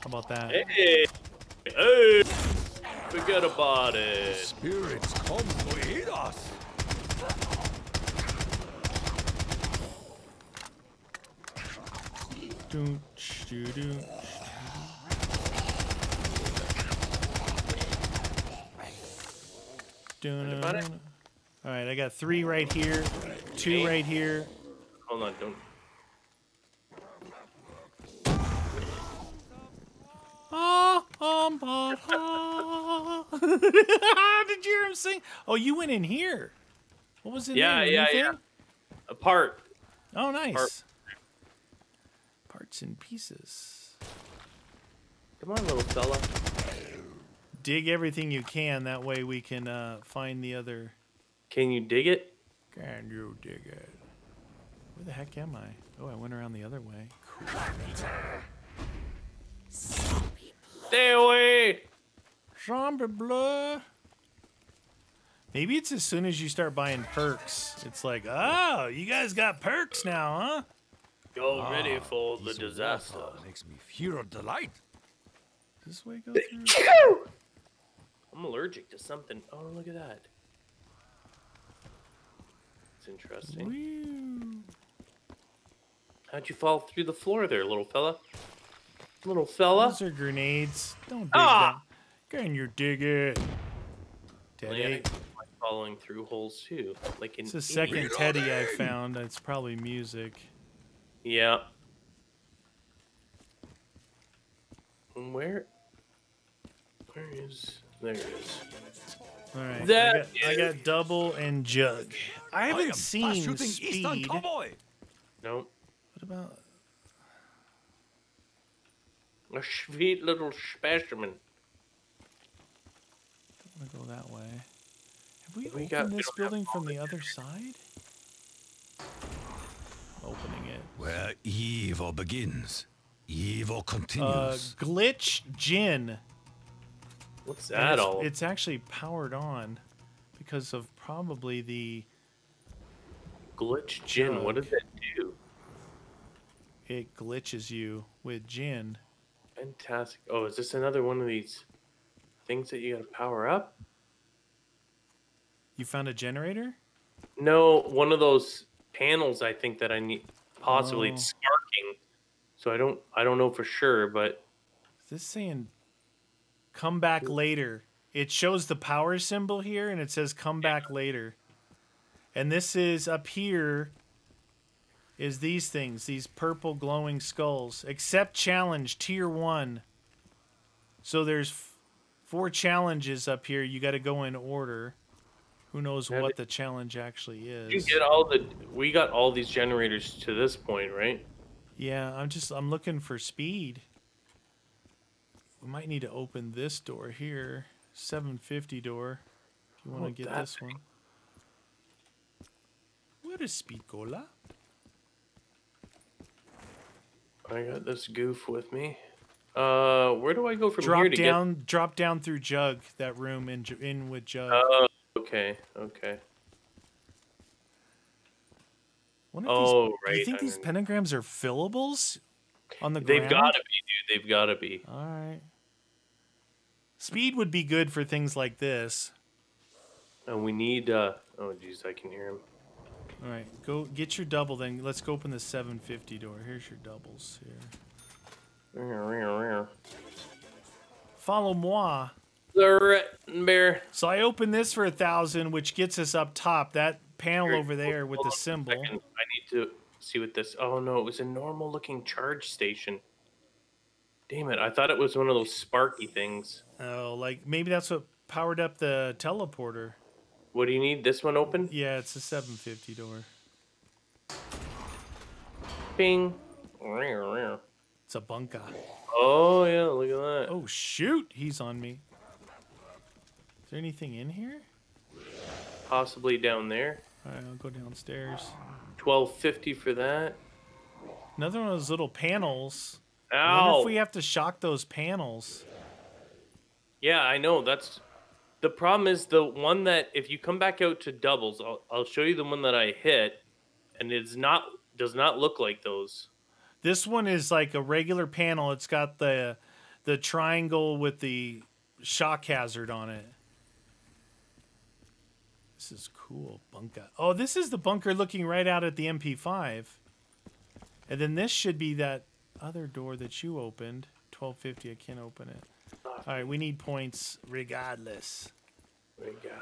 How about that? Hey! Hey! Forget about it. Spirits come to eat us. Doot, doot, doot. Dun, dun, dun. All right, I got three right here, two right here. Hold on, don't. Oh, um, oh, oh. Did you hear him sing? Oh, you went in here. What was it? Yeah, yeah, yeah. A part. Oh, nice. Part. Parts and pieces. Come on, little fella. Dig everything you can, that way we can uh, find the other... Can you dig it? Can you dig it? Where the heck am I? Oh, I went around the other way. Cool. Stay away! Zombie blur! Maybe it's as soon as you start buying perks. It's like, oh, you guys got perks now, huh? Go ah, ready for the disaster. Makes me feel delight. This way go through? I'm allergic to something. Oh, look at that. It's interesting. Woo. How'd you fall through the floor there, little fella? Little fella? Those are grenades. Don't dig ah. them. Can you dig it? Teddy. Following through holes, too. Like it's the second Teddy I found. It's probably music. Yeah. And where? Where is... There it is. All right. That I, got, is... I got Double and Jug. I haven't I seen Speed. Nope. What about a sweet little specimen? I don't want to go that way. Have we, we opened got, this building from the other side? Opening it. Where evil begins, evil continues. Uh, Glitch Gin. What's that it's, all? It's actually powered on because of probably the glitch gin. Jug. What does that do? It glitches you with gin. Fantastic. Oh, is this another one of these things that you gotta power up? You found a generator? No, one of those panels I think that I need. Possibly oh. It's sparking. So I don't I don't know for sure, but is this saying come back later? It shows the power symbol here and it says come back yeah. later. And this is up here is these things, these purple glowing skulls. Accept challenge tier one. So there's f four challenges up here. You got to go in order. Who knows what the challenge actually is. You get all the we got all these generators to this point, right? Yeah, I'm just I'm looking for speed. We might need to open this door here. seven fifty door. If you want to oh, get this thing. one. Where is Speed Cola? I got this goof with me. Uh, where do I go from drop here to down, get... Drop down through Jug, that room in, in with Jug. Oh, uh, okay, okay. Oh, these, right. Do you think I these mean... pentagrams are fillables on the ground? They've got to be, dude. They've got to be. All right. Speed would be good for things like this. And we need... Uh... Oh, jeez, I can hear him. All right, go get your double then. Let's go open the seven fifty door. Here's your doubles here. Follow moi. The bear. So I open this for a thousand, which gets us up top. That panel over there with the symbol. I need to see what this... Oh, no, it was a normal-looking charge station. Damn it, I thought it was one of those sparky things. Oh, like maybe that's what powered up the teleporter. What do you need? This one open? Yeah, it's a seven fifty door. Bing. It's a bunker. Oh, yeah, look at that. Oh, shoot. He's on me. Is there anything in here? Possibly down there. All right, I'll go downstairs. twelve fifty for that. Another one of those little panels. Ow. I wonder if we have to shock those panels. Yeah, I know. That's... The problem is the one that if you come back out to doubles, I'll, I'll show you the one that I hit, and it's not does not look like those. This one is like a regular panel. It's got the the triangle with the shock hazard on it. This is cool, bunker. Oh, this is the bunker looking right out at the M P five. And then this should be that other door that you opened. twelve fifty, I can't open it. All right, we need points regardless. Regardless.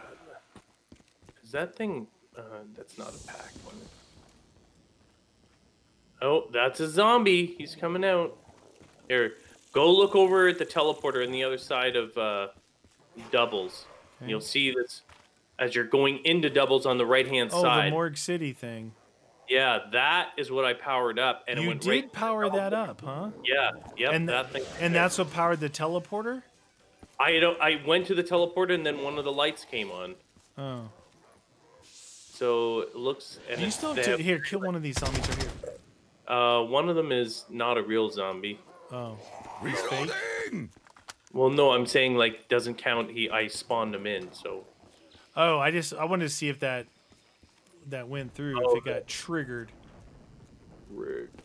Is that thing... Uh, that's not a pack one. Oh, that's a zombie. He's coming out. Here, go look over at the teleporter on the other side of uh, doubles. Okay. You'll see this as you're going into doubles on the right-hand oh, side. Oh, the Morgue City thing. Yeah, that is what I powered up, and you it went did right power that up, huh? Yeah, yeah. And, that thing and that's what powered the teleporter. I don't. I went to the teleporter, and then one of the lights came on. Oh. So it looks. And you still have to, here. Kill one of these zombies right here. Uh, one of them is not a real zombie. Oh. Reloading. Well, no, I'm saying like doesn't count. He I spawned him in, so. Oh, I just I wanted to see if that. That went through oh, if it okay. got triggered. Rigged.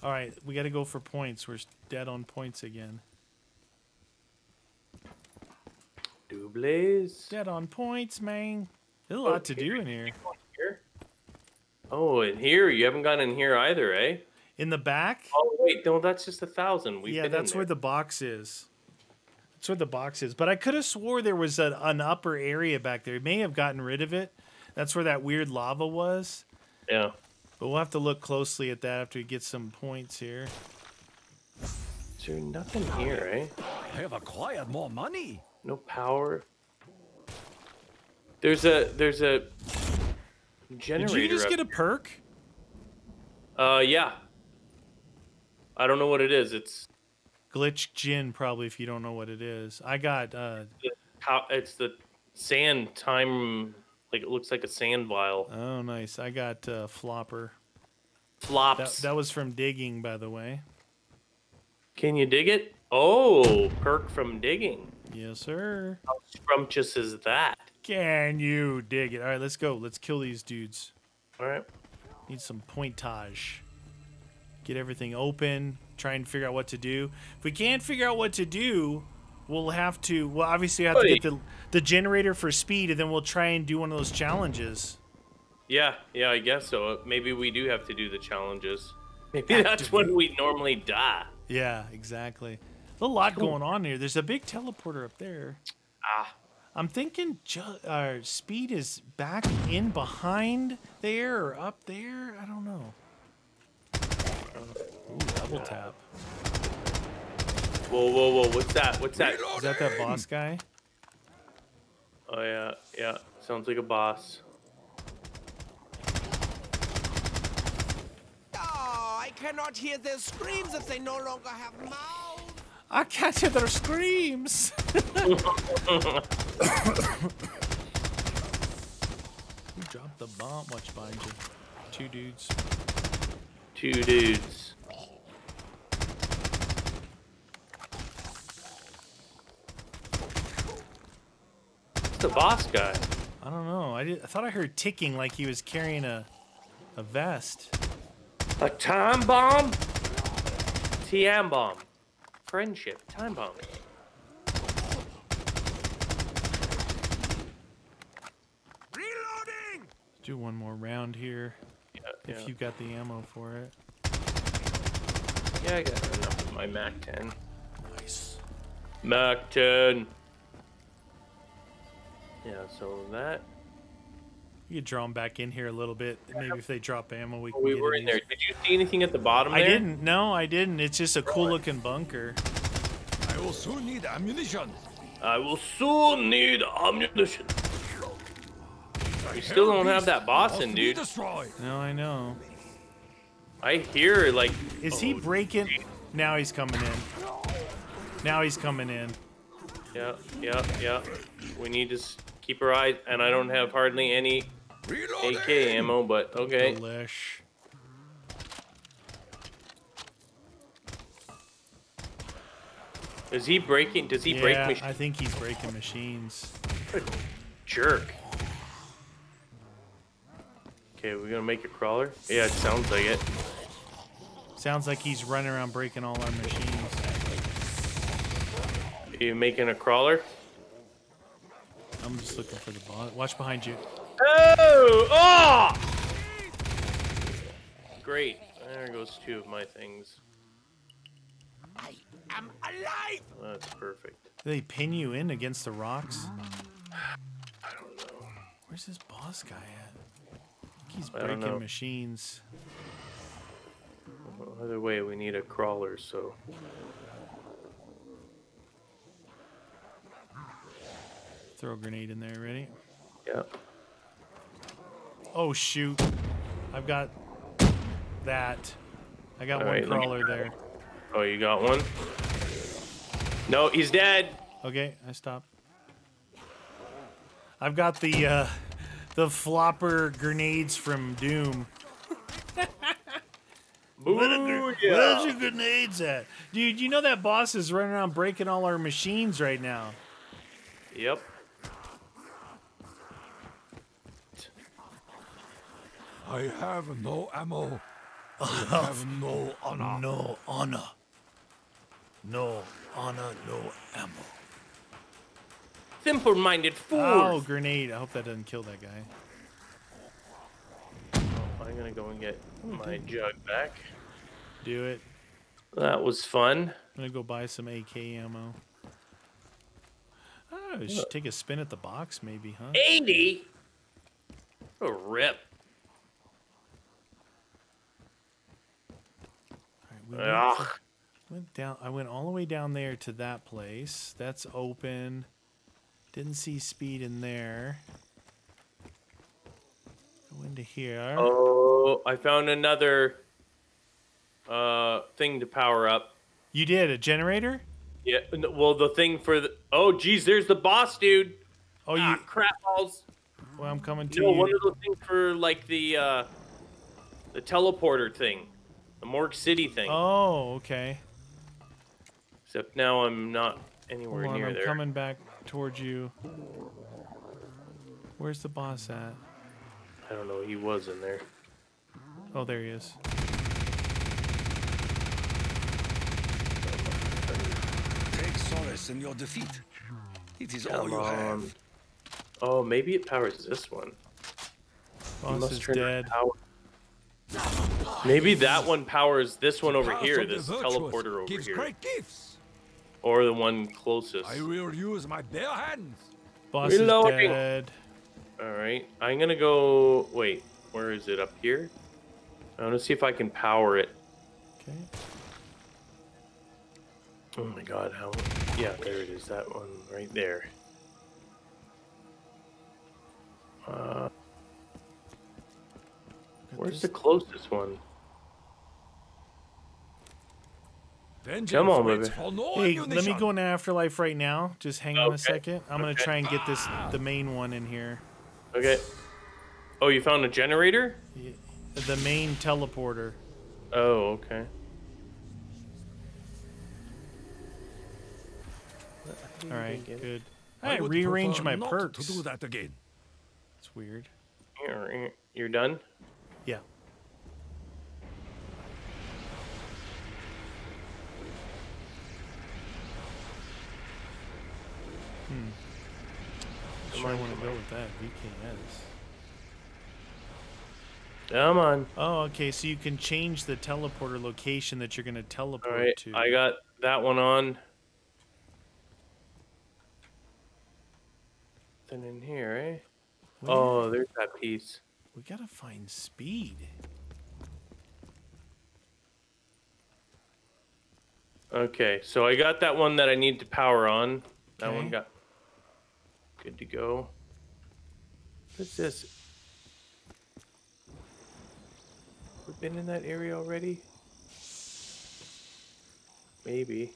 All right, we got to go for points. We're dead on points again. Doubles. Dead on points, man. There's a lot okay. to do in here. Oh, in here? You haven't gone in here either, eh? In the back? Oh, wait. No, that's just a thousand. We've yeah, that's where the box is. That's where the box is. But I could have swore there was an, an upper area back there. It may have gotten rid of it. That's where that weird lava was. Yeah. But we'll have to look closely at that after we get some points here. There's nothing here, eh? I have acquired more money. No power. There's a there's a generator. Did you just get a perk? Uh yeah. I don't know what it is. It's Glitch Gin probably if you don't know what it is. I got uh it's the sand time. Like it looks like a sand vial. Oh, nice. I got uh, Flopper. Flops. That, that was from digging, by the way. Can you dig it? Oh, perk from digging. Yes, sir. How scrumptious is that? Can you dig it? All right, let's go. Let's kill these dudes. All right. Need some pointage. get everything open, try and figure out what to do. If we can't figure out what to do, we'll have to, well, obviously we have Buddy. to get the, the generator for speed, and then we'll try and do one of those challenges. Yeah, yeah, I guess so. Maybe we do have to do the challenges. Maybe Activate. that's when we normally die. Yeah, exactly. There's a lot going on here. There's a big teleporter up there. Ah. I'm thinking ju uh, speed is back in behind there or up there. I don't know. Ooh, double tap. Whoa, whoa, whoa. What's that? What's that? Reloading. Is that that boss guy? Oh, yeah. Yeah. Sounds like a boss. Oh, I cannot hear their screams if they no longer have mouths. I can't hear their screams. Who dropped the bomb? What's behind you? Two dudes. Two dudes. What's the boss guy? I don't know. I, did, I thought I heard ticking, like he was carrying a, a vest. A time bomb? T M bomb. Friendship. Time bomb. Reloading! Let's do one more round here. If yeah. you got the ammo for it. Yeah, I got enough of my mac ten. Nice. mac ten. Yeah, so that. You could draw them back in here a little bit. Maybe yeah. if they drop ammo, we oh, can We were in there. Did you see anything at the bottom I there? I didn't. No, I didn't. It's just a cool-looking bunker. I will soon need ammunition. I will soon need ammunition. We still don't have that boss in, dude. No, I know. I hear, like... Is oh, he breaking... Geez. Now he's coming in. Now he's coming in. Yeah, yeah, yeah. We need to keep our eyes... And I don't have hardly any Reloading. A K ammo, but okay. Delish. Is he breaking... Does he yeah, break machines? I think he's breaking machines. What a jerk. Okay, we're gonna make a crawler? Yeah, it sounds like it. Sounds like he's running around breaking all our machines. Are you making a crawler? I'm just looking for the boss. Watch behind you. Oh! Oh! Great. There goes two of my things. I am alive! That's perfect. Do they pin you in against the rocks? I don't know. Where's this boss guy at? He's breaking machines. Well, either way, we need a crawler, so. Throw a grenade in there, ready? Yep. Oh, shoot. I've got that. I got All one right, crawler me... there. Oh, you got one? No, he's dead. Okay, I stopped. I've got the, uh,. The flopper grenades from Doom. Ooh, Where's yeah. your grenades at? Dude, you know that boss is running around breaking all our machines right now. Yep. I have no ammo. I have no honor. No honor. No honor, no ammo. Simple-minded fool. Oh, grenade. I hope that doesn't kill that guy. I'm gonna go and get my jug back. Do it. That was fun. I'm gonna go buy some A K ammo. Oh, we should take a spin at the box maybe, huh? eighty? What a rip. All right, we went down. I went all the way down there to that place. That's open. Didn't see speed in there. Go into here. Oh, I found another uh, thing to power up. You did? A generator? Yeah. Well, the thing for the... Oh, geez, there's the boss, dude. Oh, ah, you... crap balls. Well, I'm coming to no, you. No, one of those things for, like, the, uh, the teleporter thing. The Morgue City thing. Oh, okay. Except now I'm not anywhere Hold on, near I'm there. I'm coming back... towards you. Where's the boss at? I don't know. He was in there. Oh, there he is. solace in your defeat. It is Come all you on. have. Oh, maybe it powers this one. Boss must is turn dead. Maybe that one powers this one over here, this teleporter over here. Or the one closest. I will use my bare hands. Boss is dead. Alright, I'm gonna go... Wait, where is it? Up here? I wanna see if I can power it. Okay. Oh my god, how... Yeah, there it is. That one right there. Uh... Where's the closest one? Vengeance Come on, baby. No hey, let me go into Afterlife right now. Just hang okay. on a second. I'm okay. going to try and get this, the main one in here. Okay. Oh, you found a generator? Yeah, the main teleporter. Oh, okay. All right, good. I, I rearranged my perks. To do that again. It's weird. You're done? Yeah. Hmm. I'm sure I want to go with that. V K S. Come on. Oh, okay. So you can change the teleporter location that you're going to teleport All right, to. I got that one on. Then in here, eh? Wait. Oh, there's that piece. We gotta find speed. Okay, so I got that one that I need to power on. That okay. one got good to go. What's this? We've been in that area already? Maybe.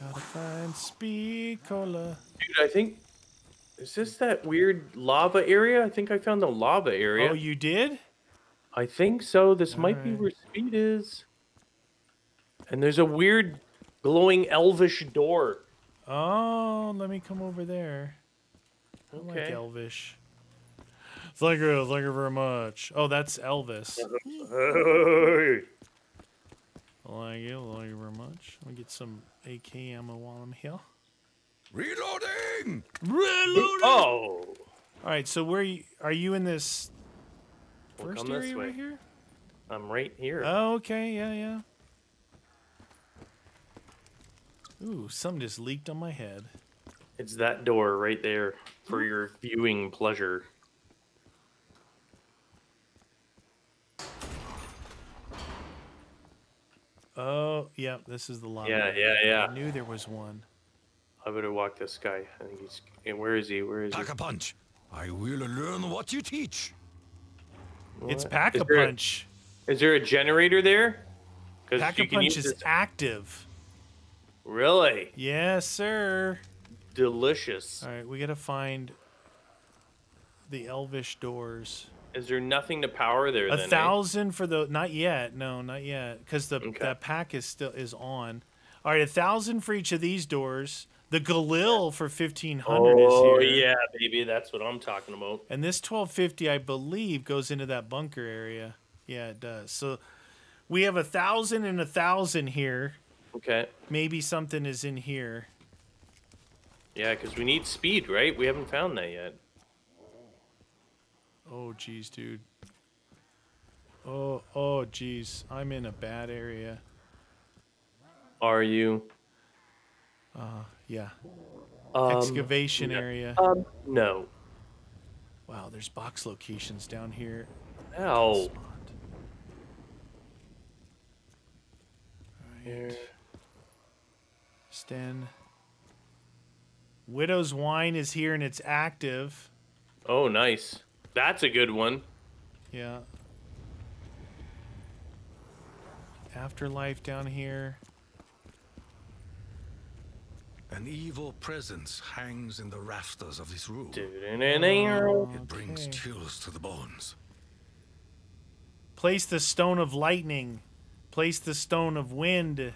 Gotta find Speed Cola. Dude, I think. Is this that weird lava area? I think I found the lava area. Oh, you did? I think so. This All might right. be where Speed is. And there's a weird glowing elvish door. Oh, let me come over there. I okay. like elvish. Thank you. Thank you very much. Oh, that's Elvis. Hey. Thank you. Thank you very much. Let me get some A K ammo while I'm here. Reloading! Reloading! Oh! Alright, so where are you, are you in this first we'll area this right here? I'm right here. Oh, okay, yeah, yeah. Ooh, something just leaked on my head. It's that door right there for your viewing pleasure. Oh, yeah, this is the lobby. Yeah, yeah, yeah. I knew there was one. I better walk this guy. I think he's. Where is he? Where is he? Pack-a-Punch. I will learn what you teach. What? It's Pack-a-Punch. Is, is there a generator there? Pack-a-Punch is this... active. Really? Yes, sir. Delicious. All right, we gotta find the elvish doors. Is there nothing to power there? A then, thousand eh? for the. Not yet. No, not yet. Because the okay. the pack is still is on. All right, a thousand for each of these doors. The Galil for fifteen hundred oh, is here. Oh, yeah, baby. That's what I'm talking about. And this twelve fifty, I believe, goes into that bunker area. Yeah, it does. So we have a thousand and a thousand here. Okay. Maybe something is in here. Yeah, because we need speed, right? We haven't found that yet. Oh, geez, dude. Oh, oh, geez. I'm in a bad area. Are you? Uh Yeah. Um, Excavation no. area. Um, no. Wow, there's box locations down here. Ow. All right. Here. Sten. Widow's Wine is here and it's active. Oh, nice. That's a good one. Yeah. Afterlife down here. An evil presence hangs in the rafters of this room. Oh, it brings okay. chills to the bones. Place the stone of lightning. Place the stone of wind.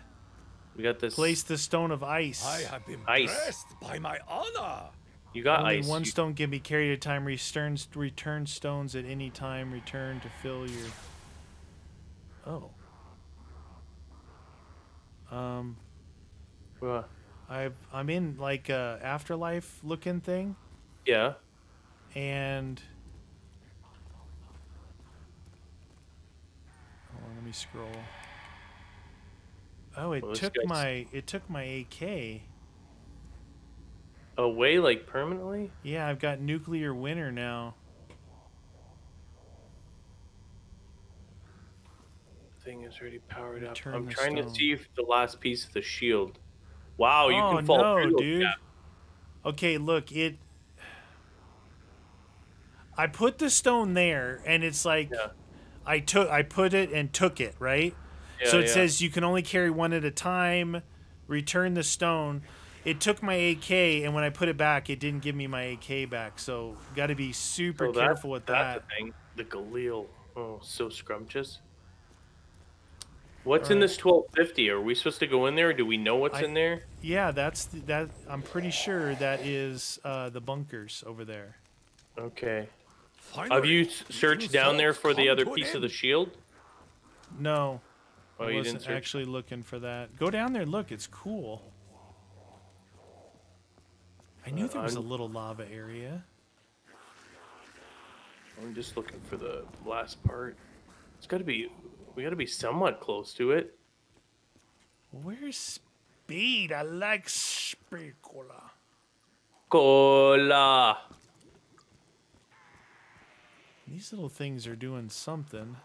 We got this. Place the stone of ice. I have been ice. Blessed by my honor. You got Only ice. One you... stone can be carried at a time. Return, return stones at any time. Return to fill your. Oh. Um. What? I've, I'm in like a Afterlife looking thing. Yeah. And hold on, let me scroll. Oh, it well, took my it took my A K away like permanently. Yeah, I've got nuclear winter now. Thing is already powered up. I'm trying stone. to see if the last piece of the shield. Wow, you oh, can fall no, through dude. That. Okay, look, it. I put the stone there, and it's like, yeah. I took, I put it and took it, right? Yeah, so it yeah. says you can only carry one at a time. Return the stone. It took my A K, and when I put it back, it didn't give me my A K back. So got to be super so that, careful with that. That's the thing. The Galil, oh, so scrumptious. What's All in right. this twelve fifty? Are we supposed to go in there? Do we know what's I, in there? Yeah, that's the, that. I'm pretty sure that is uh, the bunkers over there. Okay. Finally, Have you searched down there for the other piece of the shield? No. Oh, I you wasn't didn't search? actually looking for that. Go down there. Look, it's cool. I knew uh, there was I'm, a little lava area. I'm just looking for the last part. It's got to be... We gotta be somewhat close to it. Where's Speed? I like Speed Cola. Cola. These little things are doing something.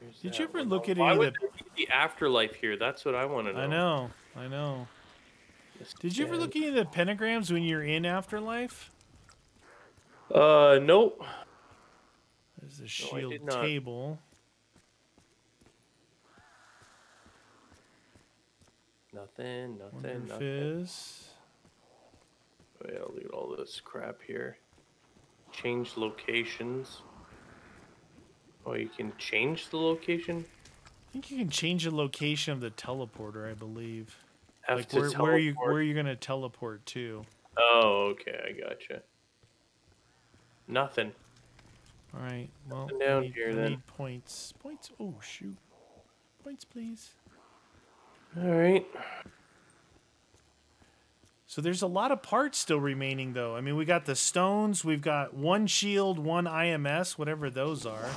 Here's Did you ever one. look at Why any of the... the afterlife here? That's what I want to know. I know, I know. This Did you ever look at any of the pentagrams when you're in afterlife? Uh, nope. There's the shield no, table. Nothing, nothing, Wonder Fizz. nothing. Oh, yeah, I'll leave all this crap here. Change locations. Oh, you can change the location? I think you can change the location of the teleporter, I believe. Have like, to where, where, are you, where are you going to teleport to? Oh, okay, I gotcha. Nothing. All right. Well, down we, here, we then. need points. Points. Oh shoot! Points, please. All right. So there's a lot of parts still remaining, though. I mean, we got the stones. We've got one shield, one I M S, whatever those are.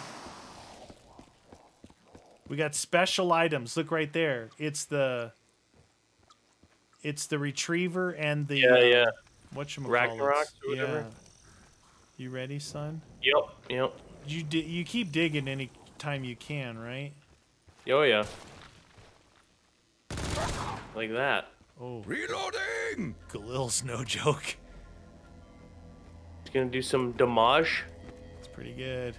We got special items. Look right there. It's the. It's the retriever and the. Yeah, yeah. Whatchamacallit? Ragnarok or whatever. Yeah. You ready, son? Yep, yep. You di you keep digging any time you can, right? Oh yeah. Like that. Oh. Reloading. Galil's no joke. He's gonna do some damage. It's pretty good.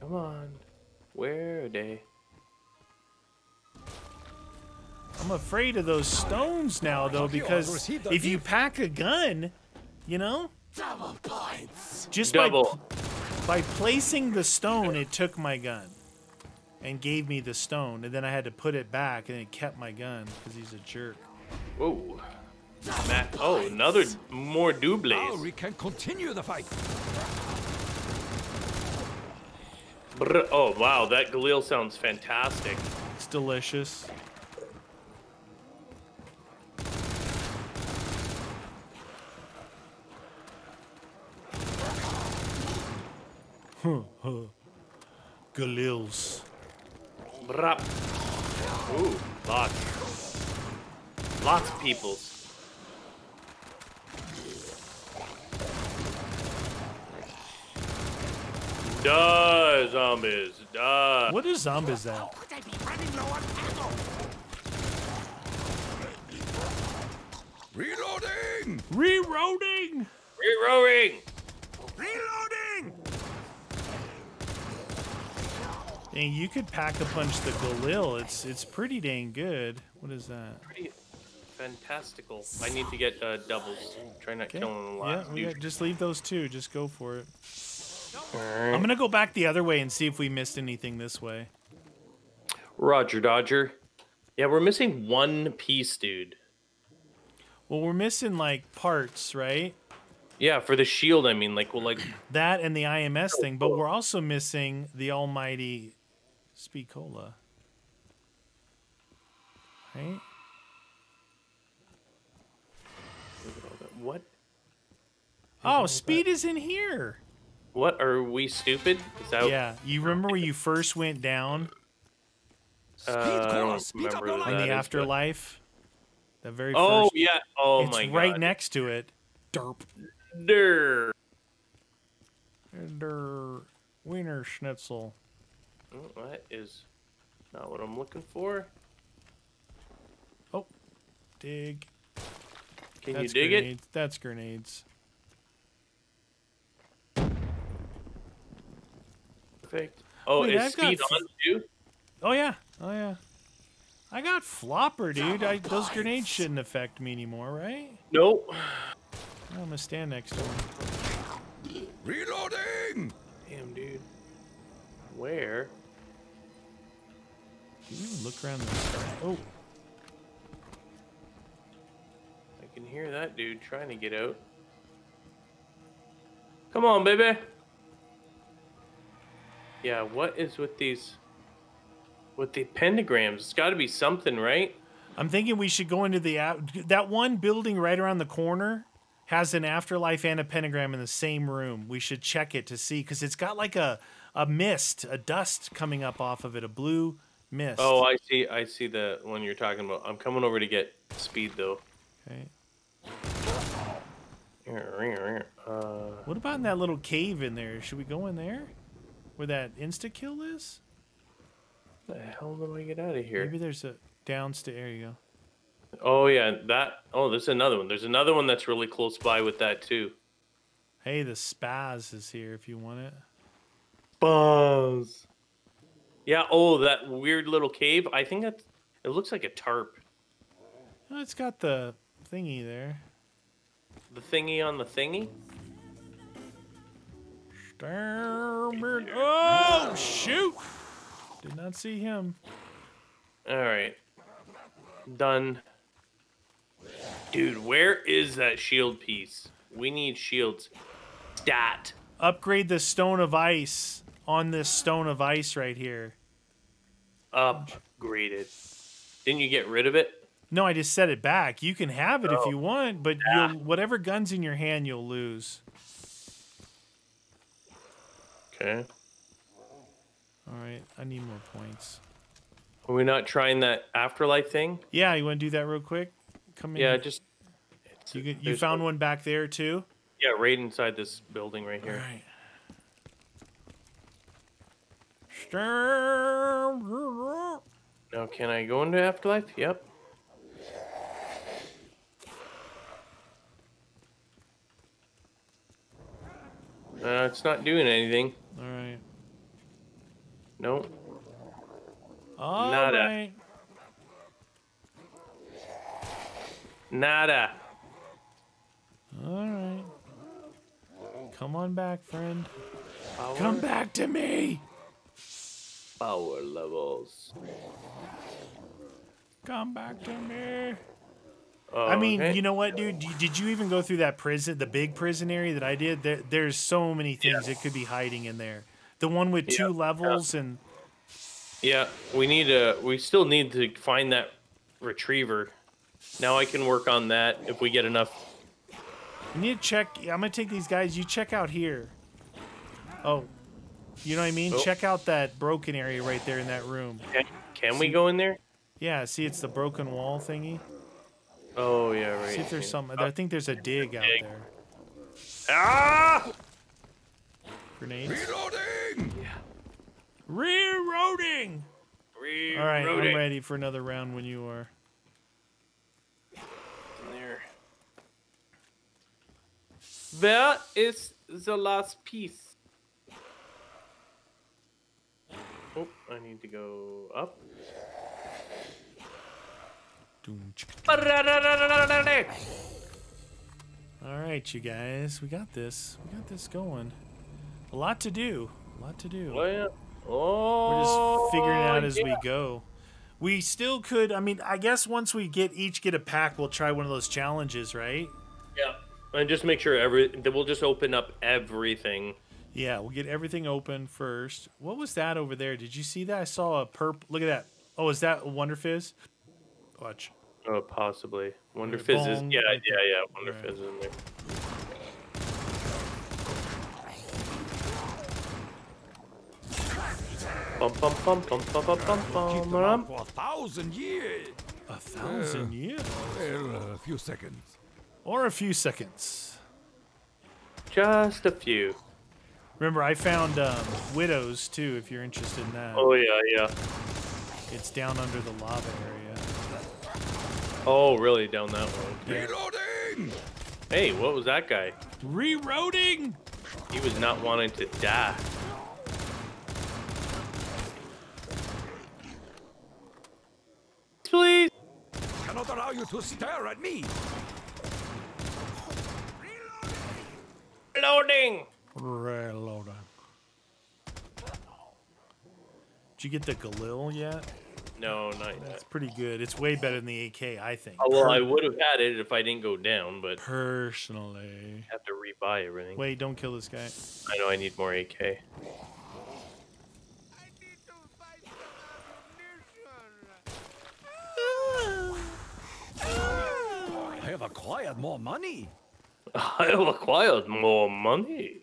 Come on. Where are they? I'm afraid of those stones now, though, because if you pack a gun. You know? Double points. Just Double. By, by placing the stone, it took my gun and gave me the stone, and then I had to put it back, and it kept my gun because he's a jerk. Whoa. Matt, oh, another more doubles. Now we can continue the fight. Brr, oh, wow, that Galil sounds fantastic. It's delicious. Huh, huh. Galils. Brap. Ooh, lots. Lots of peoples. Die, zombies. Die. What is zombies at? How could I be running low on ammo? Reloading! Reloading! Reloading! Reloading! Dang, you could pack-a-punch the Galil. It's it's pretty dang good. What is that? Pretty fantastical. I need to get uh, doubles. Try not okay. killing a lot. Yeah, we got, just leave those two. Just go for it. Right. I'm gonna go back the other way and see if we missed anything this way. Roger, Dodger. Yeah, we're missing one piece, dude. Well, we're missing like parts, right? Yeah, for the shield. I mean, like, well, like that and the I M S thing. But we're also missing the almighty Speed Cola. Right? Look at all that. What? Oh, Speed is in here. What? Are we stupid? Is that yeah. You remember when you first went down? Uh, I don't remember that. In the afterlife? The very first. Oh, yeah. Oh, my God. It's right next to it. Derp. Derp. Der Wiener Schnitzel. Oh, that is not what I'm looking for. Oh. Dig. Can you dig it? That's grenades. Perfect. Oh, Wait, is Speed on too? Oh, yeah. Oh, yeah. I got Flopper, dude. I, those grenades shouldn't affect me anymore, right? Nope. I'm going to stand next to him. Reloading! Damn, dude. Where? Can you even look around the sky? Oh. I can hear that dude trying to get out. Come on, baby. Yeah, what is with these... With the pentagrams? It's got to be something, right? I'm thinking we should go into the... That one building right around the corner has an afterlife and a pentagram in the same room. We should check it to see, because it's got like a, a mist, a dust coming up off of it, a blue mist. Oh, I see. I see the one you're talking about. I'm coming over to get Speed, though. Okay. Uh, what about in that little cave in there? Should we go in there? Where that insta-kill is? The hell do I get out of here? Maybe there's a downstairs. There you go. Oh, yeah. That. Oh, there's another one. There's another one that's really close by with that, too. Hey, the Spaz is here if you want it. Spaz. Yeah. Oh, that weird little cave. I think that's... It looks like a tarp. Well, it's got the thingy there. The thingy on the thingy? Right oh, shoot! Did not see him. Alright. Done. Dude, where is that shield piece? We need shields. Stat. Upgrade the Stone of Ice on this Stone of Ice right here. Upgraded. Didn't you get rid of it? No, I just set it back. You can have it oh. if you want, but ah. you'll, whatever gun's in your hand, you'll lose. Okay. All right, I need more points. Are we not trying that afterlife thing? Yeah, you want to do that real quick? Come in. Yeah, just... You, can, you found one back there, too? Yeah, right inside this building right here. All right. Now, can I go into afterlife? Yep. Uh, it's not doing anything. All right. Nope. All Nada. Right. Nada. All right. Come on back, friend. Power. Come back to me. Power levels. Come back to me. Oh, I mean, okay. You know what, dude? Did you even go through that prison, the big prison area that I did? There, there's so many things yeah. that could be hiding in there. The one with two yeah, levels yeah. and... Yeah, we need to... We still need to find that retriever. Now I can work on that if we get enough. We need to check... I'm going to take these guys. You check out here. Oh. You know what I mean? Oh. Check out that broken area right there in that room. Can, can we go in there? Yeah, see, it's the broken wall thingy. Oh, yeah, right. See if there's something. I think there's a dig out there. Ah! Grenades. Reloading! Yeah. Reloading! Reloading! Alright, I'm ready for another round when you are. There. Where is the last piece? Oh, I need to go up. Alright, you guys. We got this. We got this going. A lot to do. A lot to do. Oh, yeah. Oh, we're just figuring it out as yeah. we go. We still could... I mean, I guess once we get each get a pack, we'll try one of those challenges, right? Yeah. And just make sure every... We'll just open up everything. Yeah, we'll get everything open first. What was that over there? Did you see that? I saw a purple... Look at that. Oh, is that a Wonder Fizz? Watch. Oh, possibly. Wonder Fizz is. Yeah, yeah, yeah. Wonder Fizz is in there. Bum bum bum bum bum bum bum bum bum. For a thousand years. A thousand years. A few seconds. Or a few seconds. Just a few. Remember, I found um, Widows too. If you're interested in that. Oh yeah, yeah. It's down under the lava area. Oh, really? Down that one. Yeah. Reloading. Hey, what was that guy? Reloading. He was not wanting to die. Please. I cannot allow you to stare at me. Reloading. Reloading. Did you get the Galil yet? No, not yet. That's pretty good. It's way better than the A K, I think. Oh, well, I would have had it if I didn't go down, but... Personally. I have to rebuy everything. Wait, don't kill this guy. I know I need more A K. I need to fight. I have acquired more money. I have acquired more money.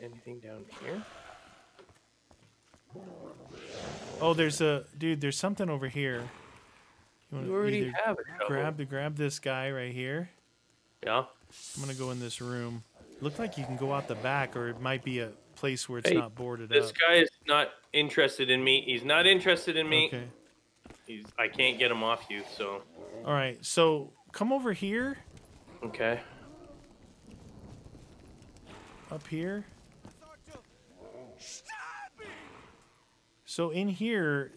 Anything down here? Oh, there's a dude. There's something over here. You, you already have it. Grab the grab this guy right here. Yeah. I'm gonna go in this room. Look like you can go out the back, or it might be a place where it's hey, not boarded this up. This guy is not interested in me. He's not interested in me. Okay. He's. I can't get him off you. So. All right. So come over here. Okay. Up here. So in here,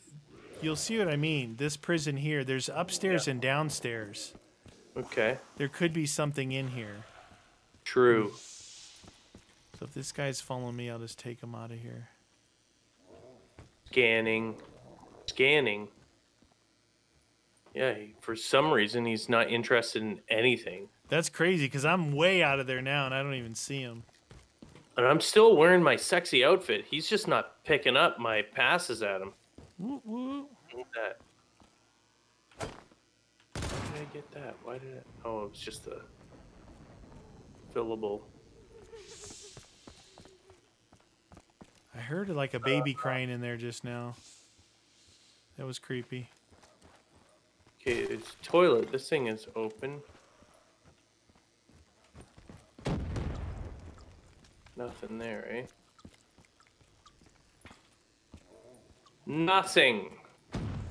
you'll see what I mean. This prison here, there's upstairs yeah. and downstairs. Okay. There could be something in here. True. So if this guy's following me, I'll just take him out of here. Scanning. Scanning. Yeah, he, for some reason, he's not interested in anything. That's crazy, because I'm way out of there now, and I don't even see him. And I'm still wearing my sexy outfit. He's just not picking up my passes at him. Woo woo. Need that. Why did I get that? Why did it? Oh, it was just a fillable. I heard like a baby uh, crying in there just now. That was creepy. Okay, it's toilet. This thing is open. Nothing there, eh? Nothing.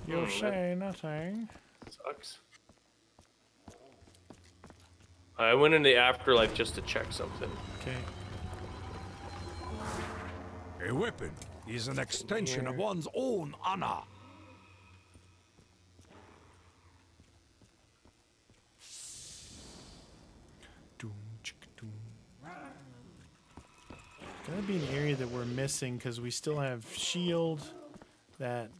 You mm, say nothing. Sucks. I went into Afterlife just to check something. Okay. A weapon is an extension of one's own honor. That'd be an area that we're missing because we still have shield, that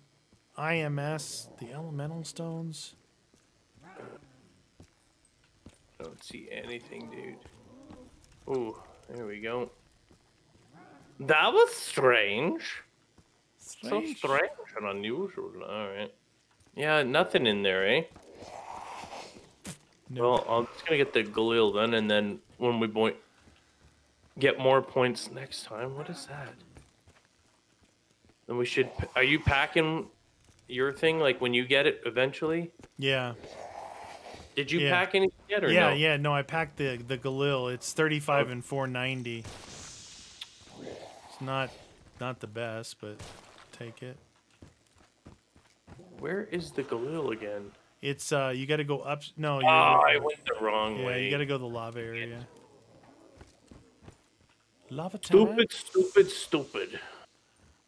I M S, the Elemental Stones. Don't see anything, dude. Oh, there we go. That was strange. strange. So strange and unusual. All right. Yeah, nothing in there, eh? Nope. Well, I'm just gonna get the Galil then, and then when we point. Get more points next time. What is that? Then we should. Are you packing your thing like when you get it eventually? Yeah. Did you yeah. pack anything yet or yeah, no? Yeah, yeah. No, I packed the the Galil. It's thirty-five oh. and four ninety. It's not not the best, but take it. Where is the Galil again? It's uh, you got to go up. No, you. Oh, I went the wrong yeah, way. You got to go the lava area. It, Lava time. Stupid, stupid, stupid.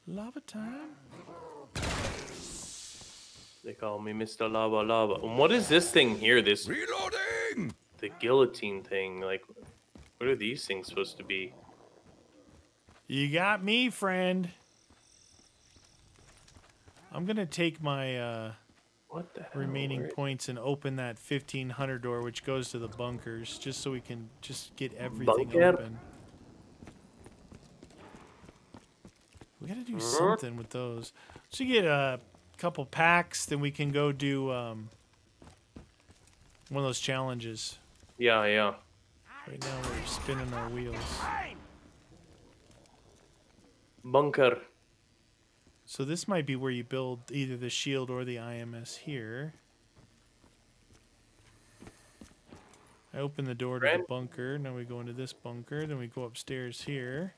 Lava time. They call me Mister Lava Lava. And what is this thing here? This reloading. The guillotine thing. Like, what are these things supposed to be? You got me, friend. I'm gonna take my uh, what the hell remaining points and open that fifteen hundred door, which goes to the bunkers, just so we can just get everything Bunker? open. We gotta do something with those. So you get a couple packs, then we can go do um, one of those challenges. Yeah, yeah. Right now we're spinning our wheels. Bunker. So this might be where you build either the shield or the I M S here. I open the door to Brand. the bunker. Now we go into this bunker. Then we go upstairs here.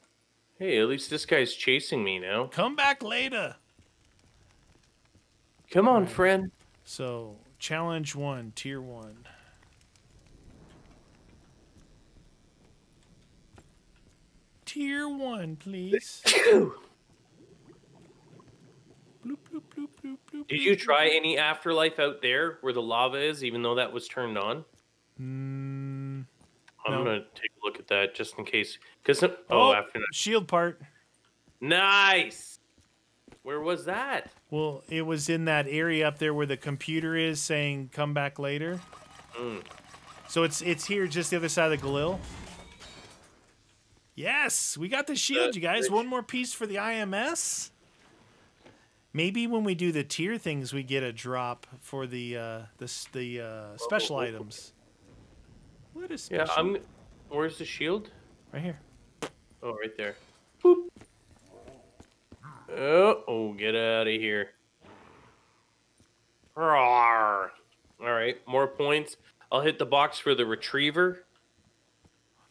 Hey, at least this guy's chasing me now. Come back later. Come on, right. friend. So, challenge one, tier one. Tier one, please. bloop, bloop, bloop, bloop, bloop, Did you try any Afterlife out there where the lava is, even though that was turned on? Mm, I'm no. gonna take a look at that just in case. Cause oh, oh after that. shield part. Nice. Where was that? Well, it was in that area up there where the computer is saying "come back later." Mm. So it's it's here, just the other side of the Galil. Yes, we got the shield, That's you guys. Rich. One more piece for the I M S. Maybe when we do the tier things, we get a drop for the uh, the the uh, special oh, oh, oh. items. What is special? Yeah, I'm. Where's the shield? Right here. Oh, right there. Boop. Oh, oh, get out of here. Rawr. All right, more points. I'll hit the box for the retriever.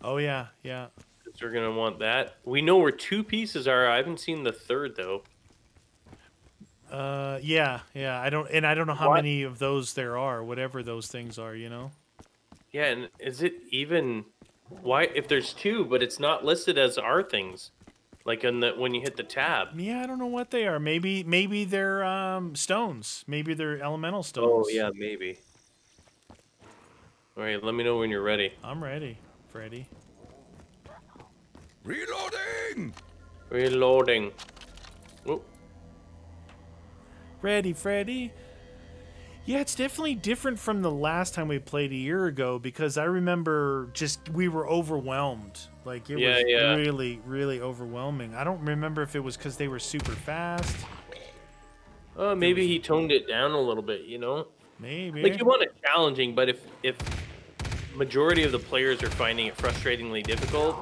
Oh, yeah, yeah. Because we're going to want that. We know where two pieces are. I haven't seen the third, though. Uh, yeah, yeah. I don't, and I don't know how what? many of those there are, whatever those things are, you know? Yeah, and is it even why if there's two, but it's not listed as our things, like in the when you hit the tab? Yeah, I don't know what they are. Maybe maybe they're um, stones. Maybe they're elemental stones. Oh yeah, maybe. All right, let me know when you're ready. I'm ready, Freddy. Reloading. Reloading. Whoop. Ready, Freddy. Yeah, it's definitely different from the last time we played a year ago because I remember just we were overwhelmed. Like, it yeah, was yeah. really, really overwhelming. I don't remember if it was because they were super fast. Uh, maybe he toned it down a little bit, you know? Maybe. Like, you want it challenging, but if, if majority of the players are finding it frustratingly difficult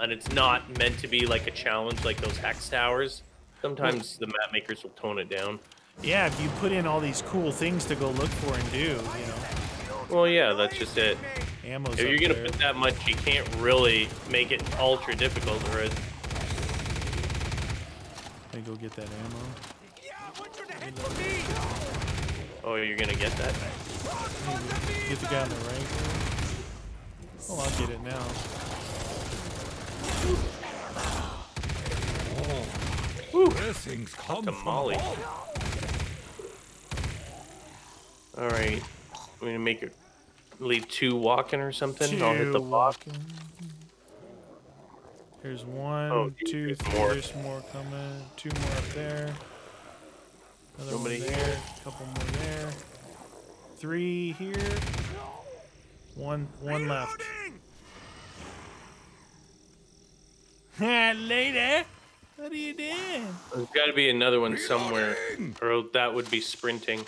and it's not meant to be like a challenge like those hex towers, sometimes the map makers will tone it down. Yeah, if you put in all these cool things to go look for and do, you know. Well, yeah, that's just it. Ammo's if you're going to put that much, you can't really make it ultra difficult, or it... Let me go get that ammo. Yeah, I want you to hit for me. Oh, you're going to get that? Get the guy on the right. Oh, I'll get it now. Woo. Where things come from. Molly. All right, I'm gonna make it leave two walking or something. Two I'll hit the walking. Here's one, oh, two, three. More. There's more coming. Two more up there. Another Nobody one there. Here. Couple more there. Three here. One, one Reloading! left. Later. What are you doing? There's got to be another one Reloading! somewhere, or that would be sprinting.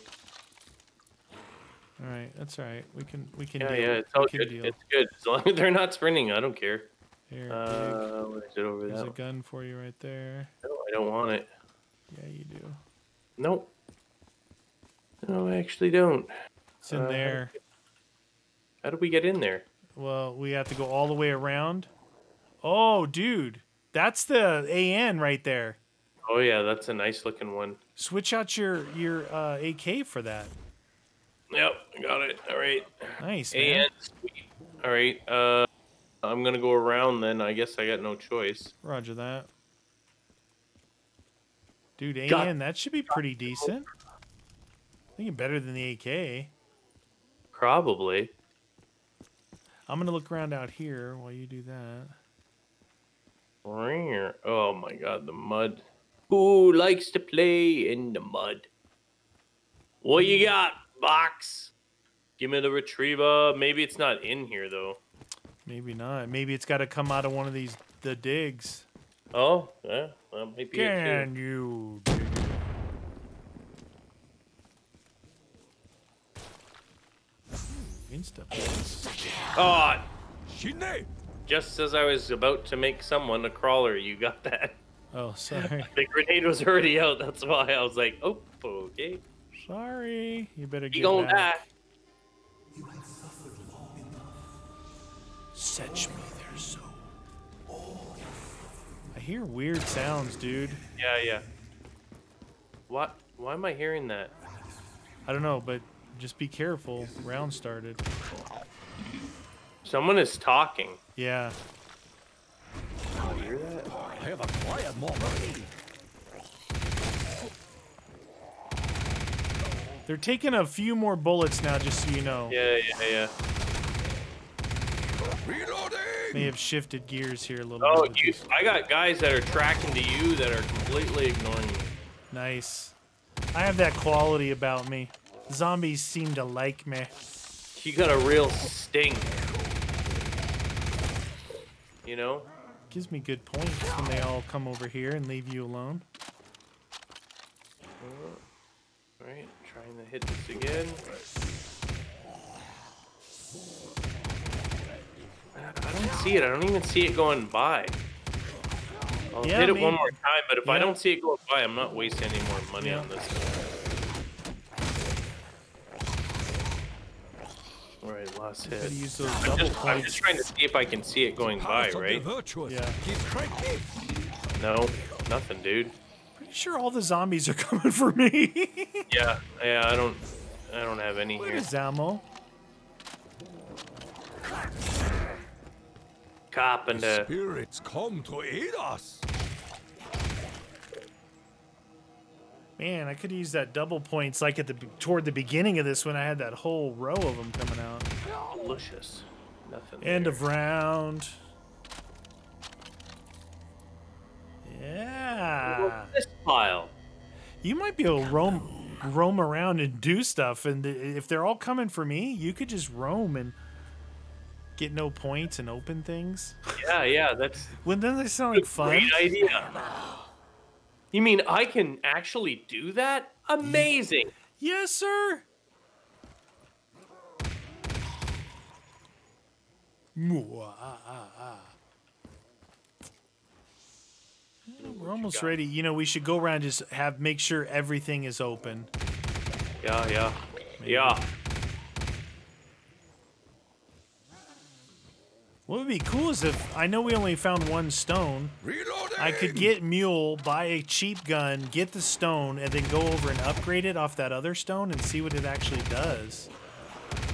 All right, that's all right. We can we can yeah, deal. Yeah, it's all good. Deal. It's good. As long as they're not sprinting, I don't care. Here, uh, what is it over there? There's a gun for you right there. No, I don't want it. Yeah, you do. Nope. No, I actually don't. It's in uh, there. How did we get in there? Well, we have to go all the way around. Oh, dude. That's the A N right there. Oh, yeah, that's a nice-looking one. Switch out your, your uh, A K for that. Yep, got it. All right. Nice, man. And, all right. Uh, I'm going to go around then. I guess I got no choice. Roger that. Dude, A N, that should be pretty decent. I think better than the A K. Probably. I'm going to look around out here while you do that. Oh, my God, the mud. Who likes to play in the mud? What you got? Box. Give me the retriever. Maybe it's not in here though. Maybe not. Maybe it's got to come out of one of these the digs. Oh, yeah. Well, maybe Can you dig it? Insta. Oh! Just as I was about to make someone a crawler, you got that. Oh, sorry. The grenade was already out. That's why I was like, oh, okay. Sorry. You better get gonna die. You have suffered long enough. Set me there, so. I hear weird sounds, dude. Yeah, yeah. What? Why am I hearing that? I don't know, but just be careful. Round started. Someone is talking. Yeah. Oh, you hear that? I have a quiet moment. They're taking a few more bullets now, just so you know. Yeah, yeah, yeah. Reloading! They have shifted gears here a little oh, bit. Oh, you! I got guys that are tracking to you that are completely ignoring you. Nice. I have that quality about me. Zombies seem to like me. You got a real sting. You know? Gives me good points when they all come over here and leave you alone. All right, trying to hit this again. I don't see it. I don't even see it going by. I'll yeah, hit it man. one more time, but if yeah. I don't see it going by, I'm not wasting any more money yeah. on this one. All right, last hit. Use those I'm, just, I'm just trying to see if I can see it going by, right? Yeah. No, nothing, dude. Pretty sure all the zombies are coming for me. yeah, yeah, I don't, I don't have any Where here. Where's ammo? Carpenter. Spirits come to eat us. Man, I could use that double points like at the toward the beginning of this when I had that whole row of them coming out. Delicious. Nothing. End there. of round. Yeah. What's this pile? You might be able to roam, roam around and do stuff, and if they're all coming for me, you could just roam and. Get no points and open things. Yeah, yeah, that's. Well, doesn't that sound like fun? Great idea. You mean I can actually do that? Amazing. Yes, sir. We're almost ready. You know, we should go around and just have make sure everything is open. Yeah, yeah, Maybe. yeah. What would be cool is if, I know we only found one stone, Reloading. I could get Mule, buy a cheap gun, get the stone, and then go over and upgrade it off that other stone and see what it actually does.